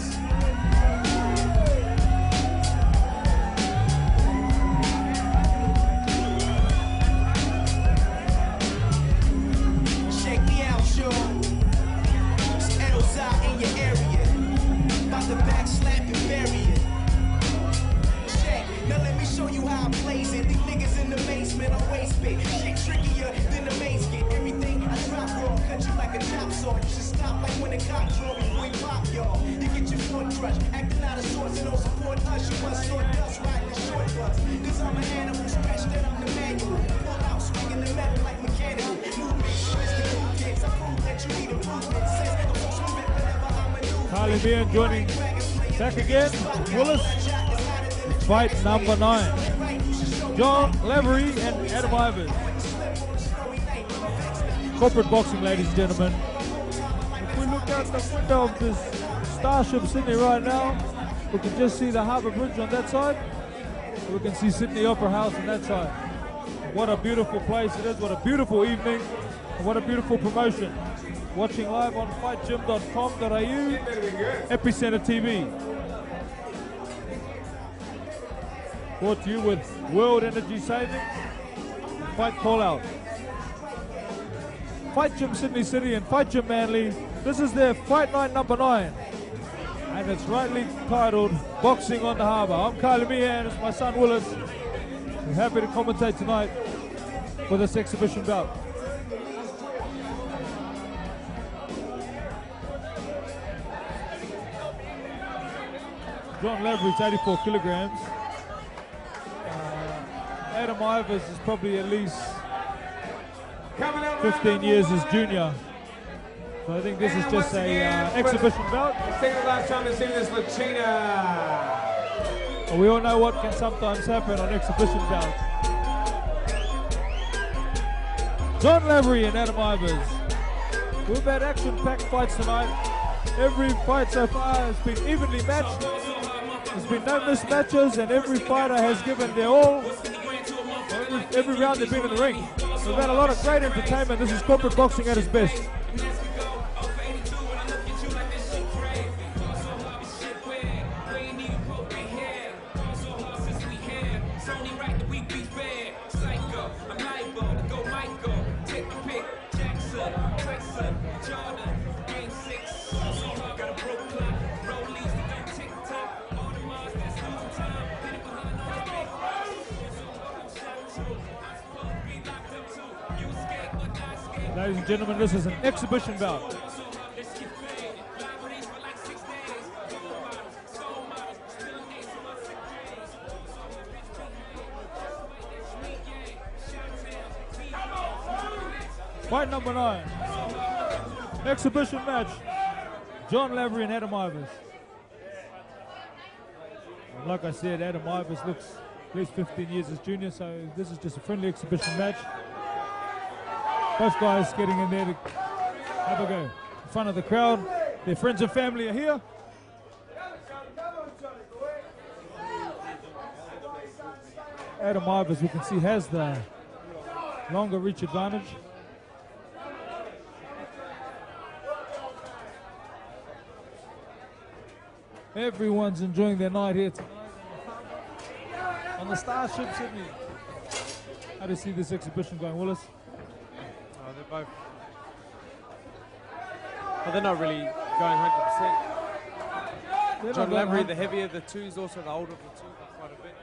Like a top saw, you should stop like when a cop drove me, boy, pop y'all. You get Olivier joining back again. Willis, fight number nine. John Lavery and Adam Ivers. Corporate boxing, ladies and gentlemen. If we look out the window of this Starship Sydney right now, we can just see the Harbour Bridge on that side. We can see Sydney Opera House on that side. What a beautiful place it is, what a beautiful evening, and what a beautiful promotion. Watching live on fight gym dot com dot A U, Epicenter T V. Brought to you with World Energy Savings, Fight Callout. Fight Gym Sydney City and Fight Gym Manly, this is their Fight Night number nine. And it's rightly titled, Boxing on the Harbour. I'm Carly Meehan, it's my son Willis. We're happy to commentate tonight for this exhibition bout. John Lavery's eighty-four kilograms. Uh, Adam Ivers is probably at least fifteen years his junior. So I think this and is just a uh, exhibition belt. Let's take the last time to see this Latina. Well, we all know what can sometimes happen on exhibition belts. John Lavery and Adam Ivers. We've had action-packed fights tonight. Every fight so far has been evenly matched. There's been no mismatches, and every fighter has given their all. Every, every round they've been in the ring. We've had a lot of great entertainment. This is corporate boxing at its best. Ladies and gentlemen, this is an exhibition bout. Fight number nine. Exhibition match. John Lavery and Adam Ivers. And like I said, Adam Ivers looks at least fifteen years as junior, so this is just a friendly exhibition match. Both guys getting in there to have a go in front of the crowd. Their friends and family are here. Adam Ivers, we can see, has the longer reach advantage. Everyone's enjoying their night here tonight on the Starship Sydney. How do you see this exhibition going, Willis? Both. But they're not really going one hundred percent. John Lavery, the heavier of the two, is also the older of the two by quite a bit.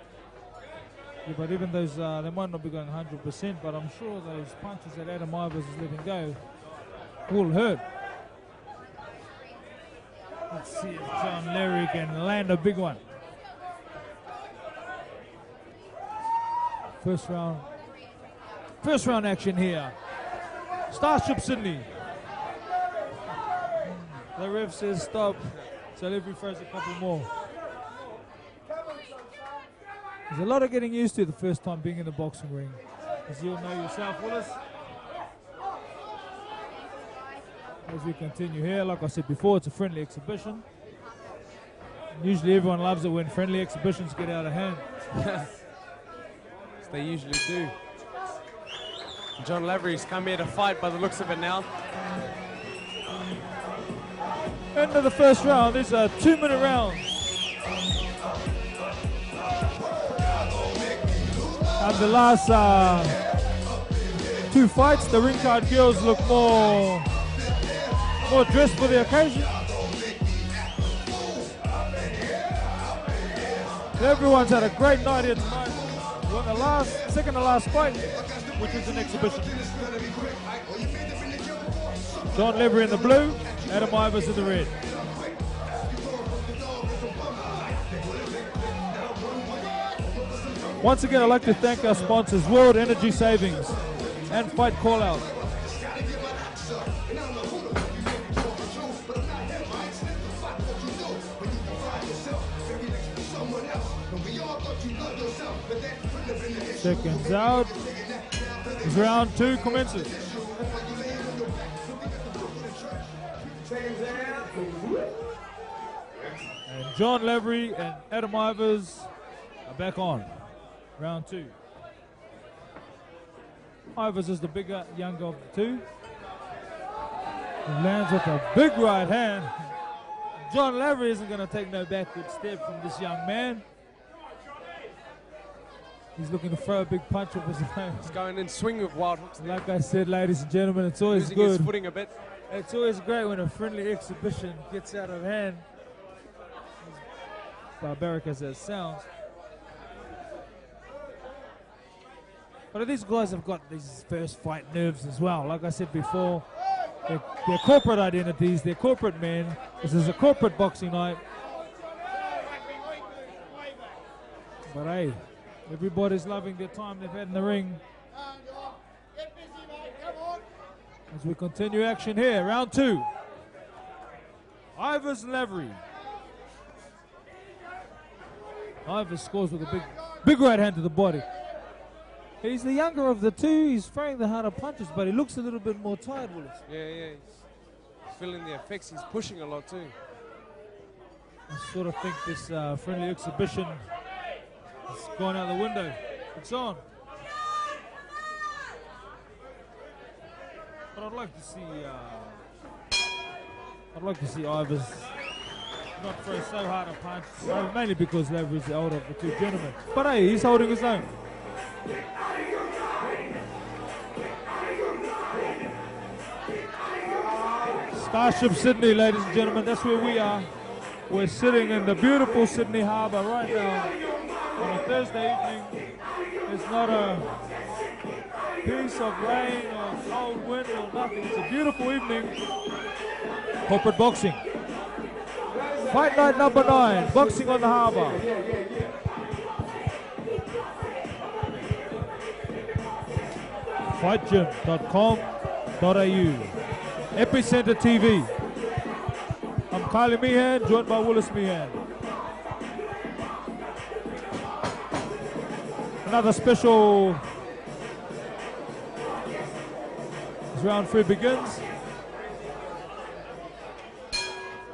Yeah, but even those, uh, they might not be going one hundred percent, but I'm sure those punches that Adam Ivers is letting go will hurt. Let's see if John Lavery can land a big one. First round. First round action here. Starship Sydney. The ref says stop, so Lavery throws a couple more. There's a lot of getting used to the first time being in the boxing ring, as you'll know yourself, Willis. As we continue here, like I said before, it's a friendly exhibition. And usually everyone loves it when friendly exhibitions get out of hand. They usually do. John Lavery's come here to fight by the looks of it now. End of the first round. These are two minute rounds. And the last uh, two fights, the ringside girls look more, more dressed for the occasion. Everyone's had a great night here tonight. We're on the last, second to last fight, which is an exhibition. John Lavery in the blue, Adam Ivers in the red. Once again, I'd like to thank our sponsors, World Energy Savings and Fight Callout. seconds out. As round two commences. And John Lavery and Adam Ivers are back on. Round two. Ivers is the bigger, younger of the two. He lands with a big right hand. John Lavery isn't going to take no backward step from this young man. He's looking to throw a big punch with his name. He's going in swing with wild hooks. Like I said, ladies and gentlemen, it's always Losing good. Losing his footing a bit. It's always great when a friendly exhibition gets out of hand. As barbaric as that sounds. But these guys have got these first fight nerves as well. Like I said before, their, their corporate identities, their corporate men. This is a corporate boxing night. But hey, everybody's loving the time they've had in the ring. As we continue action here, round two. Ivers Lavery. Ivers scores with a big, big right hand to the body. He's the younger of the two. He's throwing the harder punches, but he looks a little bit more tired, Willis. Yeah, yeah. He's feeling the effects. He's pushing a lot too. I sort of think this uh, friendly exhibition has gone out the window. It's on. But I'd like to see. Uh, I'd like to see Ivers not throw so hard a punch, so mainly because Lavery's the older of the two gentlemen. But hey, he's holding his own. Starship Sydney, ladies and gentlemen, that's where we are. We're sitting in the beautiful Sydney Harbour right now on a Thursday evening. It's not a piece of rain or cold wind or nothing. It's a beautiful evening. Corporate boxing. Fight night number nine, boxing on the harbour. fight gym dot com dot A U. Epicenter T V. I'm Kylie Meehan, joined by Willis Meehan. Another special as round three begins.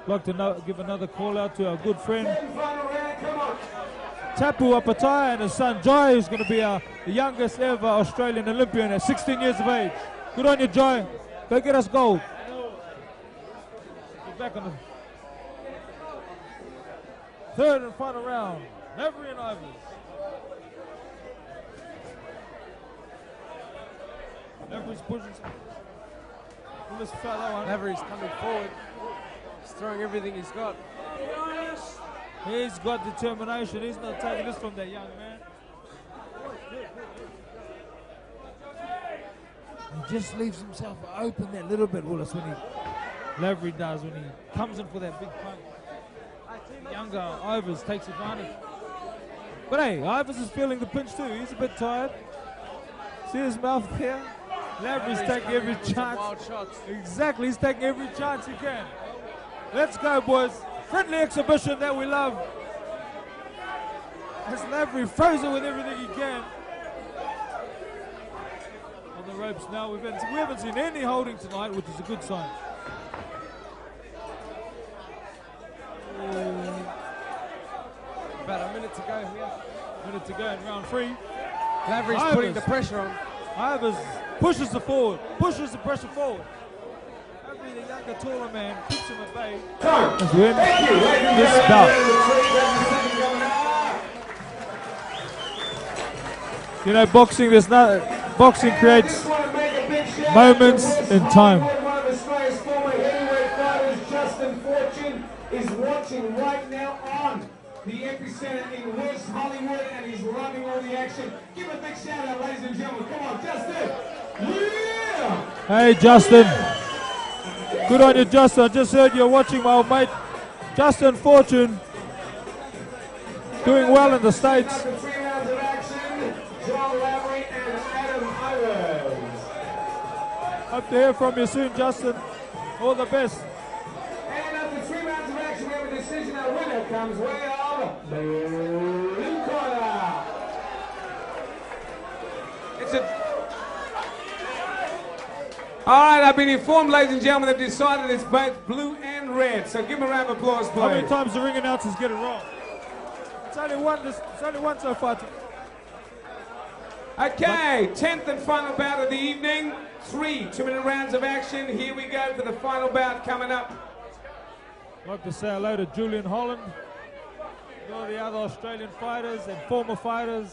I'd like to no give another call out to our good friend Tapu Opetaia and his son Jai, who's going to be our the youngest ever Australian Olympian at sixteen years of age. Good on you, Jai. Go get us gold. Get back on the third and final round. Lavery and Ivers. Lavery's pushing. Willis fell that one. Lavery's coming forward. He's throwing everything he's got. He's got determination. He's not taking this from that young man. He just leaves himself open that little bit, Willis, when he, Lavery does, when he comes in for that big punch. Younger Ivers takes advantage. But hey, Ivers is feeling the pinch too. He's a bit tired. See his mouth there? Lavery's taking every chance. Exactly, he's taking every chance he can. Let's go, boys. Friendly exhibition that we love. As Lavery throws it with everything he can. On the ropes now, we've been, we haven't seen any holding tonight, which is a good sign. Uh, about a minute to go here. A minute to go in round three. Lavery's Ivers putting the pressure on. Ivers pushes the forward, pushes the pressure forward. The younger, taller man keeps him at bay. Go! Thank you. Thank you. This bout. You know, boxing. There's no boxing creates moments in time. Australia's former heavyweight fighters Justin Fortune is watching right now on the Epicenter in West Hollywood, and he's loving all the action. Give a big shout out, ladies and gentlemen. Come on, Justin! Yeah! Hey, Justin. Yeah. Good on you, Justin. I just heard you're watching my old mate, Justin Fortune, doing well in the States. Hope to hear from you soon, Justin. All the best. And after three rounds of action, we have a decision. Our winner comes way over. It's a... All right, I've been informed, ladies and gentlemen, they've decided it's both blue and red. So give them a round of applause, please. How many times the ring announcers get it wrong? It's only one, this, it's only one so far. To... Okay, but... tenth and final bout of the evening. Three two-minute rounds of action. Here we go for the final bout coming up. I'd like to say hello to Julian Holland, all the other Australian fighters and former fighters.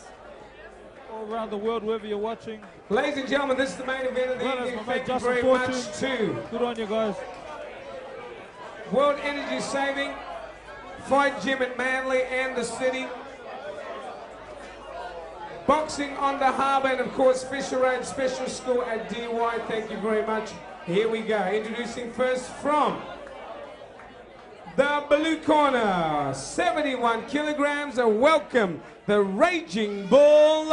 All around the world, wherever you're watching. Ladies and gentlemen, this is the main event of the well, evening. Thank you very Fortune. much to... Good on you guys. World Energy Saving, Fight Gym at Manly and the city. Boxing on the Harbour and, of course, Fisher Road Special School at D Y. Thank you very much. Here we go. Introducing first from the blue corner, seventy-one kilograms, a welcome, the Raging Bull,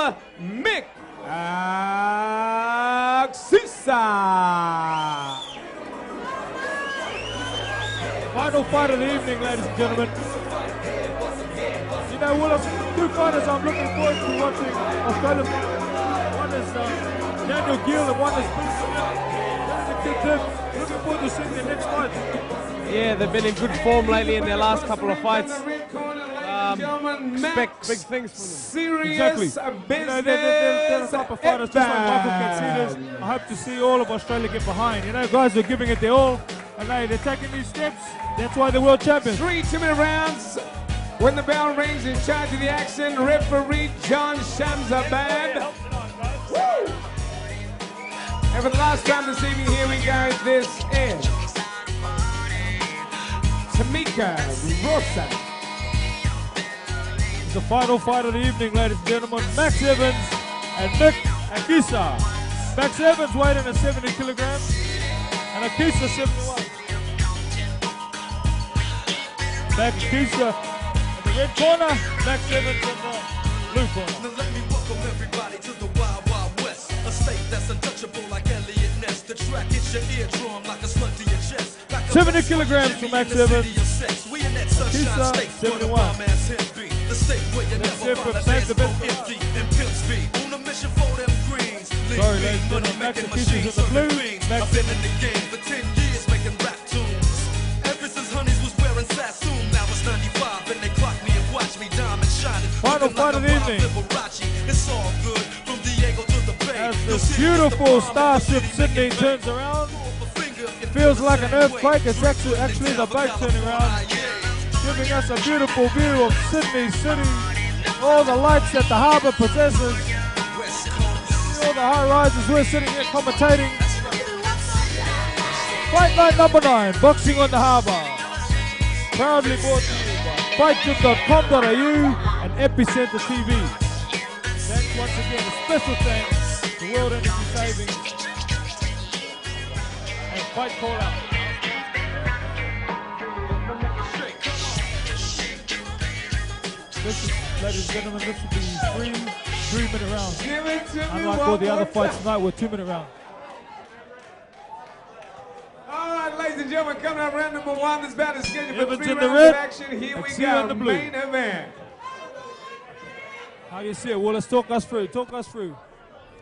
Mick Axisa. Final fight of the evening, ladies and gentlemen. You know, Willis, two fighters I'm looking forward to watching Australia. One is uh, Daniel Gill and one is Vincent. That's a looking forward to seeing the next fight. Yeah, they've been in good form lately in their last couple of fights. Um, expect big things from them. Exactly. You know, they're, they're, they're a couple of fighters, just like Michael Katsidas. I hope to see all of Australia get behind. You know, guys are giving it their all, and they, they're taking these steps. That's why they're world champions. Three two-minute rounds. When the bell rings, in charge of the action, referee John Shamsabad. Woo! And for the last time this evening, here we go. This is Tameka Saliba. The final fight of the evening, ladies and gentlemen, Max Evans and Mick Axisa. Max Evans weighed in at seventy kilograms and Axisa seventy-one. Max Axisa in the red corner, Max Evans in the blue corner. Now let me welcome everybody to the Wild Wild West, a state that's untouchable like Elliot Ness. The track hits your eardrum like a slug to your chest. seventy kilograms from Max Evans. Akisa, seventy-one. That's it for Max the best one. Sorry, ladies and gentlemen, Max Akisa's in the blue. Max Evans. Final fight of the evening. As this beautiful Starship Sydney turns around. It feels like an earthquake. It's actually, actually the boat turning around, giving us a beautiful view of Sydney City, all the lights that the harbour possesses, all the high rises. We're sitting here commentating. Fight night number nine, boxing on the harbour. Proudly brought to you by fight gym dot com dot a u and Epicenter T V. That's once again a special thanks to World Energy Savings. Fight Callout. This is, ladies and gentlemen, this will be three three-minute rounds. Unlike all the other fights tonight, we're two-minute rounds. All right, ladies and gentlemen, coming up round number one. This bout is scheduled Evans for three rounds red, of action. Here we go, the blue. Main event. How do you see it? Well, let's talk us through. Talk us through.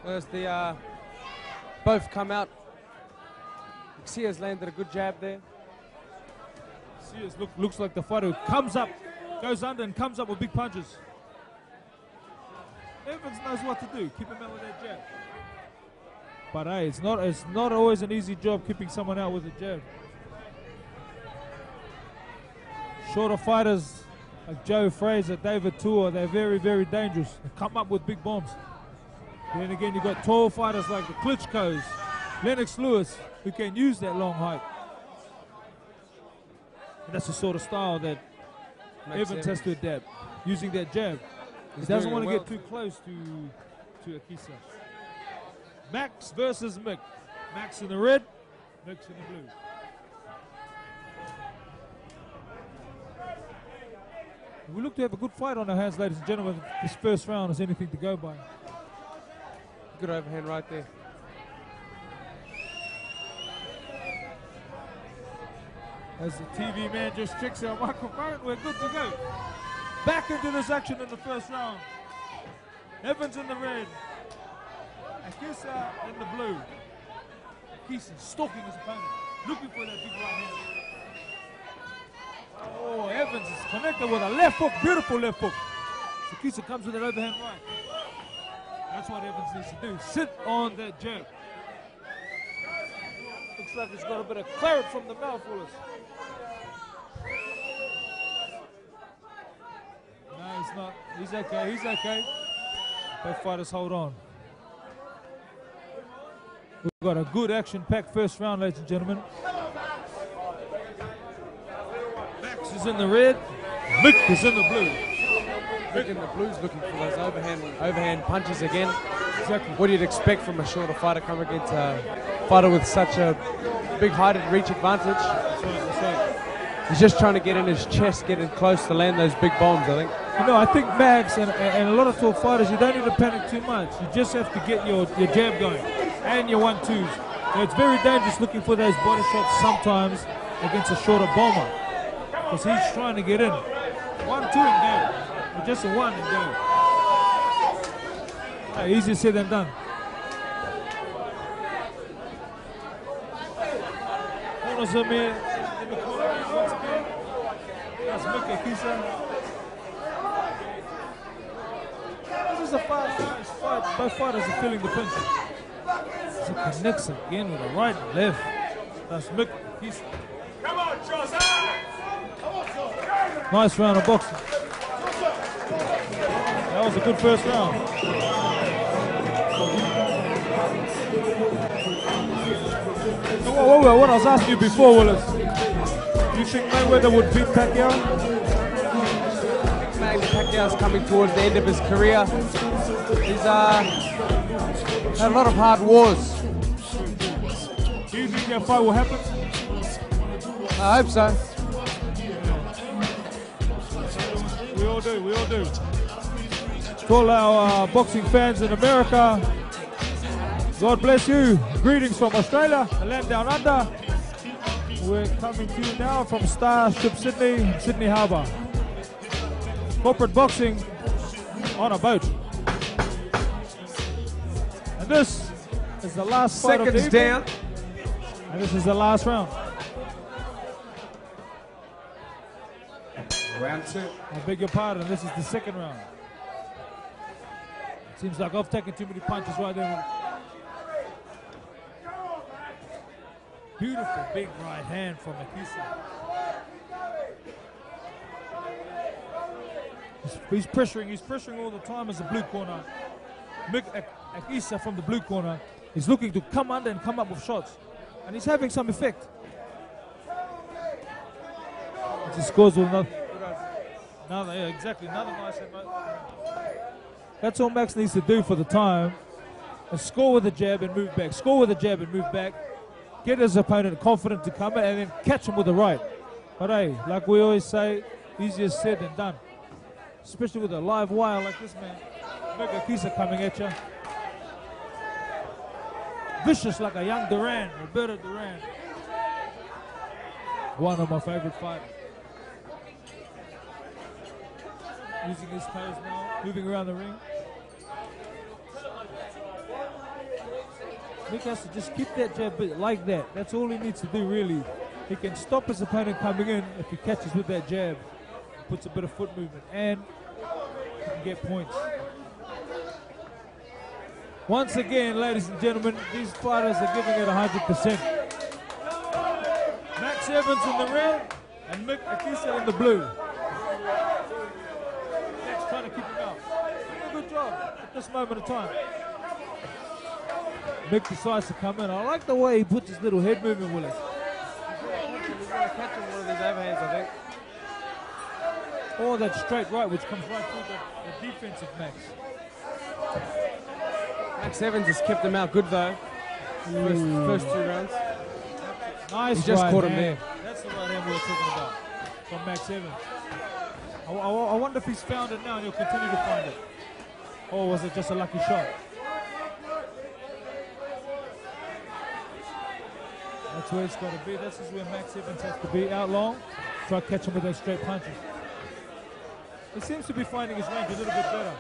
Well, the uh, both come out. Sears landed a good jab there. Sears look, looks like the fighter who comes up, goes under and comes up with big punches. Evans knows what to do, keep him out with that jab. But hey, it's not, it's not always an easy job keeping someone out with a jab. Shorter fighters like Joe Fraser, David Tua, they're very, very dangerous. They come up with big bombs. Then again, you've got tall fighters like the Klitschko's, Lennox Lewis, who can use that long height. And that's the sort of style that Max Evans has to adapt, using that jab. He He's doesn't want to well. get too close to, to Akisa. Max versus Mick. Max in the red, Mick in the blue. We look to have a good fight on our hands, ladies and gentlemen. This first round is anything to go by. Good overhand right there. As the T V man just checks our microphone, we're good to go. Back into this action in the first round. Evans in the red. Axisa in the blue. He's stalking his opponent, looking for that big right hand. Oh, Evans is connected with a left hook, beautiful left hook. Axisa comes with an overhand right. That's what Evans needs to do, sit on that jab. Looks like he's got a bit of claret from the mouth, Willis. No, he's not. He's okay, he's okay. Both fighters hold on. We've got a good action-packed first round, ladies and gentlemen. Max is in the red, Mick is in the blue. Mick in the blue's looking for those overhand overhand punches again. Exactly what you'd expect from a shorter fighter coming against a fighter with such a big height and reach advantage. That's right, that's right. He's just trying to get in his chest, getting close to land those big bombs, I think. You know, I think Max and, and a lot of tall fighters, you don't need to panic too much. You just have to get your, your jab going and your one-twos. So it's very dangerous looking for those body shots sometimes against a shorter bomber, because he's trying to get in. One, two, and go. Or just a one, and go. No, easier said than done. Corners him here in the corner once again. That's Mick Axisa. This is a fast-paced fight. Both fighters are feeling the pinch. So connects again with a right and left. That's Mick Axisa. Come on, Jose! Nice round of boxing. That was a good first round. So what, what, what I was asking you before, Willis, do you think Mayweather would beat Pacquiao? Pacquiao's coming towards the end of his career. He's uh, had a lot of hard wars. Do you think that fight will happen? I hope so. We all do, we all do. To all our uh, boxing fans in America, God bless you. Greetings from Australia, the land down under. We're coming to you now from Starship Sydney, Sydney Harbour. Corporate boxing on a boat. And this is the last fight of the evening. Seconds down. And this is the last round. Round two. I beg your pardon, this is the second round. It seems like I've taken too many punches right there. Beautiful big right hand from Axisa. He's pressuring, he's pressuring all the time as the blue corner. Mick Axisa from the blue corner is looking to come under and come up with shots. And he's having some effect. And he scores with another, another yeah, exactly, another nice emotion. That's all Max needs to do for the time. And score with a jab and move back. Score with a jab and move back. Get his opponent confident to come in and then catch him with the right. But hey, like we always say, easier said than done. Especially with a live wire like this man. Mick Axisa coming at you. Vicious like a young Duran, Roberto Duran. One of my favorite fighters. Using his toes now, moving around the ring. Mick has to just keep that jab like that. That's all he needs to do really. He can stop his opponent coming in if he catches with that jab. Puts a bit of foot movement and you can get points. Once again, ladies and gentlemen, these fighters are giving it one hundred percent. Max Evans in the red and Mick Axisa in the blue. Max trying to keep him up. Doing a good job at this moment of time. Mick decides to come in. I like the way he puts his little head movement, Willis. He's going to catch him one of these overhands, I think. Or that straight right, which comes right through the, the defense of Max. Max Evans has kept him out good, though. First, first two rounds. Nice. He just right caught him there. That's the right hand we were talking about from Max Evans. I, I, I wonder if he's found it now and he'll continue to find it. Or was it just a lucky shot? That's where it's got to be. This is where Max Evans has to be. Out long. Try to catch him with those straight punches. He seems to be finding his range a little bit better.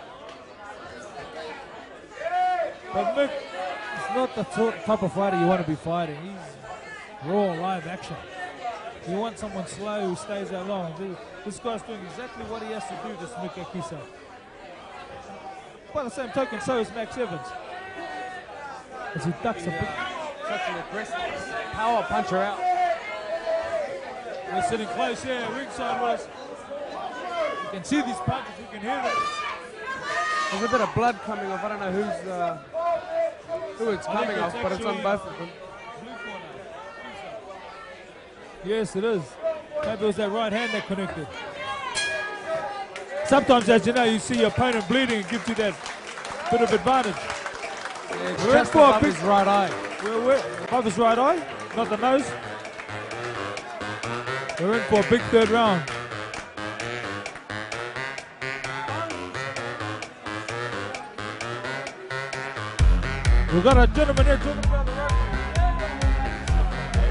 But Mick He's not the type of fighter you want to be fighting. He's raw, live action. You want someone slow who stays out long. This guy's doing exactly what he has to do, this Mick Axisa. By the same token, so is Max Evans. As he ducks he, a bit. Uh, such an aggressive power puncher out. We're sitting close here, ringside was. You can see these punches, you can hear them. There's a bit of blood coming off. I don't know who's uh, who it's coming it's off, but it's on both of them. Yes, it is. Maybe it was that right hand that connected. Sometimes, as you know, you see your opponent bleeding, it gives you that bit of advantage. Yeah, it's we're just for above a big his right eye. We're, we're above his right eye, not the nose. We're in for a big third round. We've got a gentleman here talking about the round.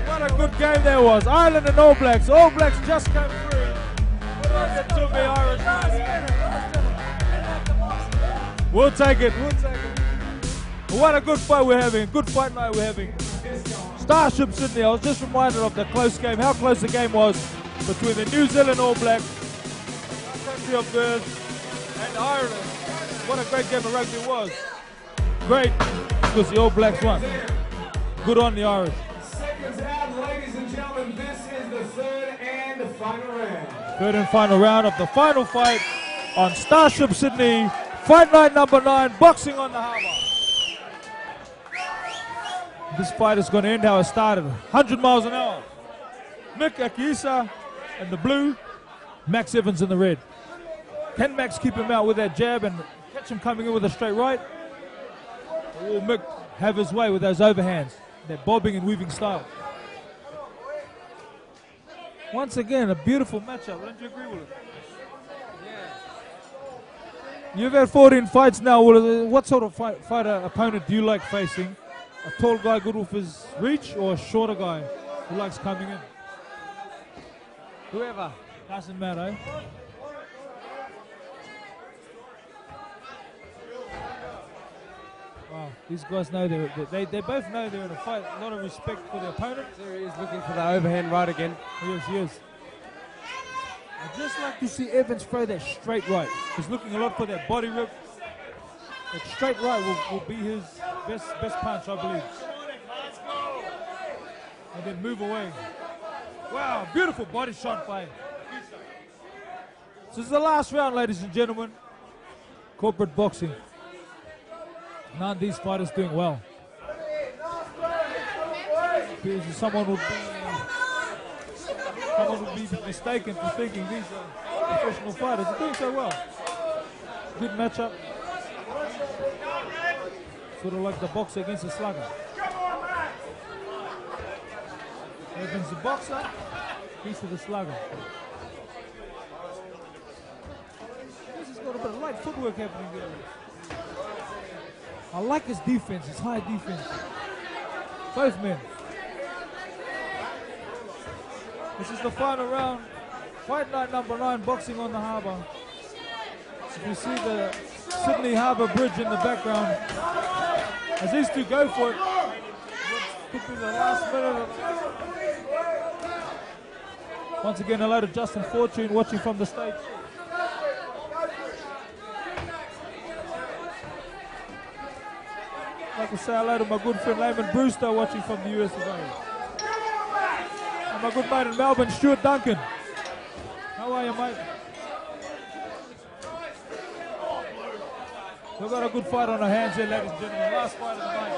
What a good game there was. Ireland and All Blacks. All Blacks just came through. It took the Irish money. We'll take it. We'll take it. What a good fight we're having. Good fight night we're having. Starship Sydney. I was just reminded of the close game, how close the game was between the New Zealand All Blacks, country of theirs, and Ireland. What a great game of rugby was. Great because the All Blacks won. Good on the Irish. Third and final round of the final fight on Starship Sydney, Fight Night number nine, boxing on the Harbour. This fight is going to end how it started, one hundred miles an hour. Mick Axisa in the blue, Max Evans in the red. Can Max keep him out with that jab and catch him coming in with a straight right? Or will Mick have his way with those overhands, that bobbing and weaving style? Once again, a beautiful matchup. Don't you agree with it? Yeah. You've had fourteen fights now. What sort of fight, fighter opponent do you like facing? A tall guy good with his reach or a shorter guy who likes coming in? Whoever. Doesn't matter, eh? Wow, these guys know they're, they they both know they're in a fight. A lot of respect for their opponent. There he is looking for the overhand right again. Yes, yes. I'd just like to see Evans throw that straight right. He's looking a lot for that body rip. That straight right will, will be his best best punch, I believe. And then move away. Wow, beautiful body shot by him. This is the last round, ladies and gentlemen. Corporate boxing. None of these fighters doing well. Because someone would be, someone would be mistaken for thinking these are professional fighters. They're doing so well. Good matchup. Sort of like the boxer against the slugger. Evans the boxer, he's the slugger. This has got a bit of light footwork happening there. I like his defense, his high defense. Both men. This is the final round. Fight night number nine, boxing on the harbour. You see the Sydney Harbour Bridge in the background. As these two go for it, could be the last minute. Once again, hello to Justin Fortune watching from the stage. I'd like to say hello to my good friend Lamon Brewster watching from the U S of A. And my good mate in Melbourne, Stuart Duncan. How are you, mate? We've got a good fight on our hands here, ladies and gentlemen. Last fight of the night.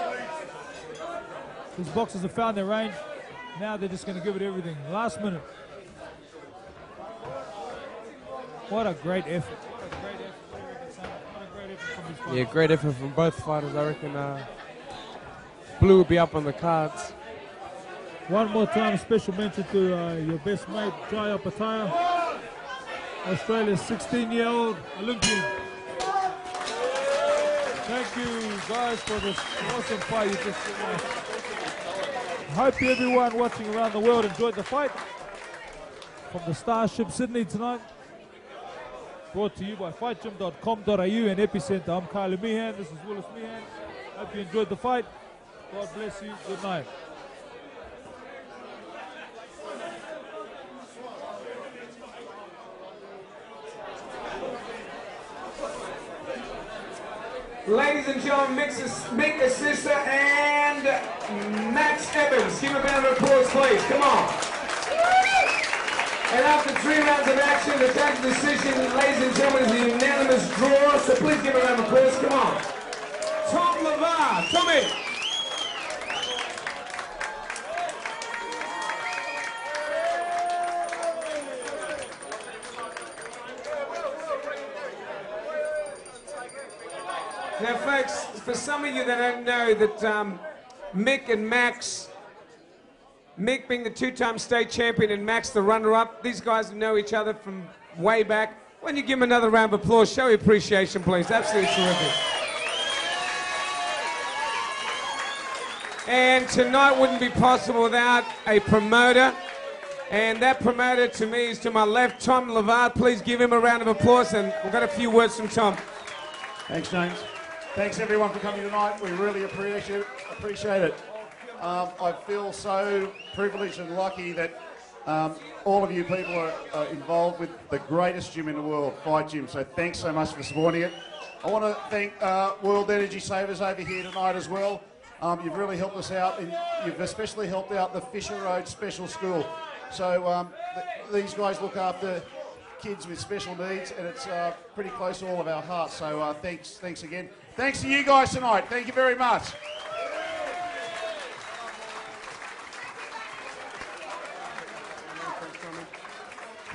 These boxers have found their range. Now they're just going to give it everything. Last minute. What a great effort. Yeah, great effort from both fighters. I reckon uh, Blue will be up on the cards. One more time, special mention to uh, your best mate, Jai Opetaia, Australia's sixteen-year-old Olympian. Thank you, guys, for this awesome fight you just watched. I hope everyone watching around the world enjoyed the fight from the Starship Sydney tonight. Brought to you by fight gym dot com dot A U and Epicenter. I'm Kylie Meehan. This is Willis Meehan. Hope you enjoyed the fight. God bless you. Good night. Ladies and gentlemen, Mick Axisa and Max Evans. Give a round of applause, please. Come on. And after three rounds of action, the judge's decision, ladies and gentlemen, is a unanimous draw. So please give a round of applause. Come on. Tom Levar. Tommy. Now, folks, for some of you that don't know that um, Mick and Max, Mick being the two-time state champion and Max the runner-up, these guys know each other from way back. Why don't you give them another round of applause? Show your appreciation, please. Absolutely terrific. And tonight wouldn't be possible without a promoter. And that promoter, to me, is to my left, Tom Levar. Please give him a round of applause, and we've got a few words from Tom. Thanks, James. Thanks everyone for coming tonight. We really appreciate appreciate it. Um, I feel so privileged and lucky that um, all of you people are, are involved with the greatest gym in the world, Fight Gym. So thanks so much for supporting it. I want to thank uh, World Energy Savings over here tonight as well. Um, you've really helped us out, and you've especially helped out the Fisher Road Special School. So um, th these guys look after kids with special needs, and it's uh, pretty close to all of our hearts. So uh, thanks, thanks again. Thanks to you guys tonight. Thank you very much.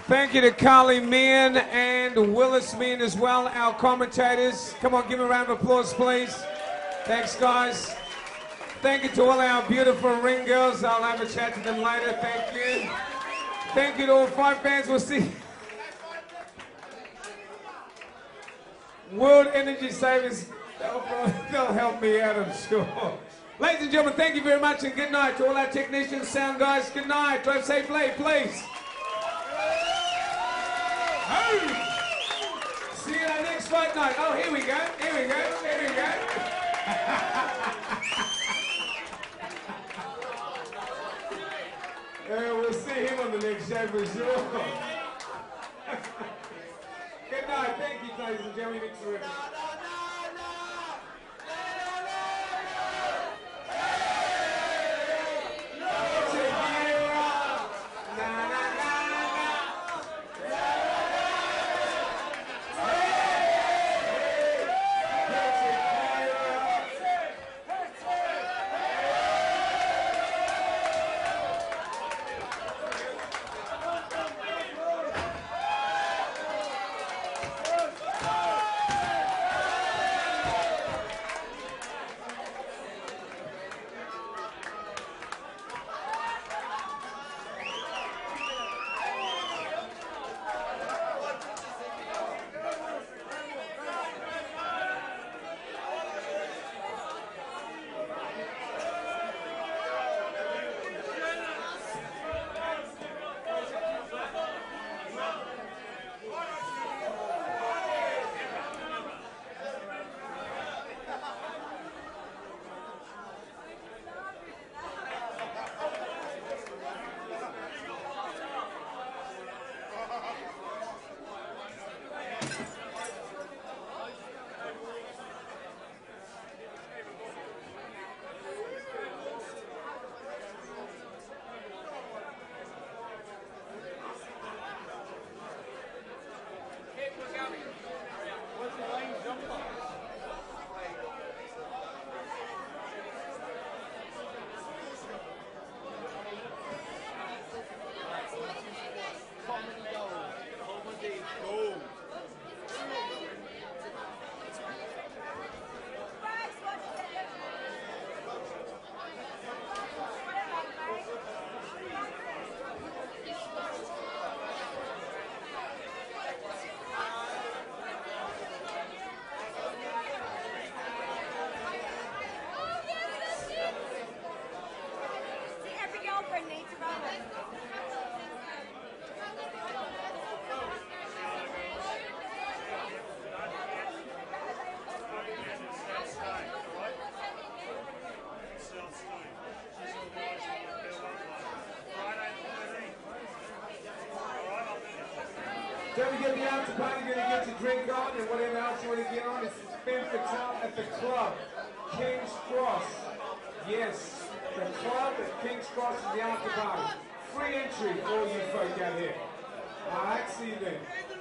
Thank you to Carly Meehan and Willis Meehan as well, our commentators. Come on, give them a round of applause, please. Thanks, guys. Thank you to all our beautiful ring girls. I'll have a chat to them later. Thank you. Thank you to all five fans. We'll see. World Energy Savings. They'll help me out, I'm sure. Ladies and gentlemen, thank you very much, and good night to all our technicians, sound guys. Good night. Drive safely, please. Oh. See you in our next fight night. Oh, here we go. Here we go. Here we go. Yeah, we'll see him on the next show for sure. Good night. Thank you, ladies and gentlemen. Don't forget the after party, you're going to get your drink on and whatever else you want to get on. It's Ben Patel at the club, King's Cross. Yes, the club at King's Cross is the after party. Free entry for all you folk out here. All right, see you then.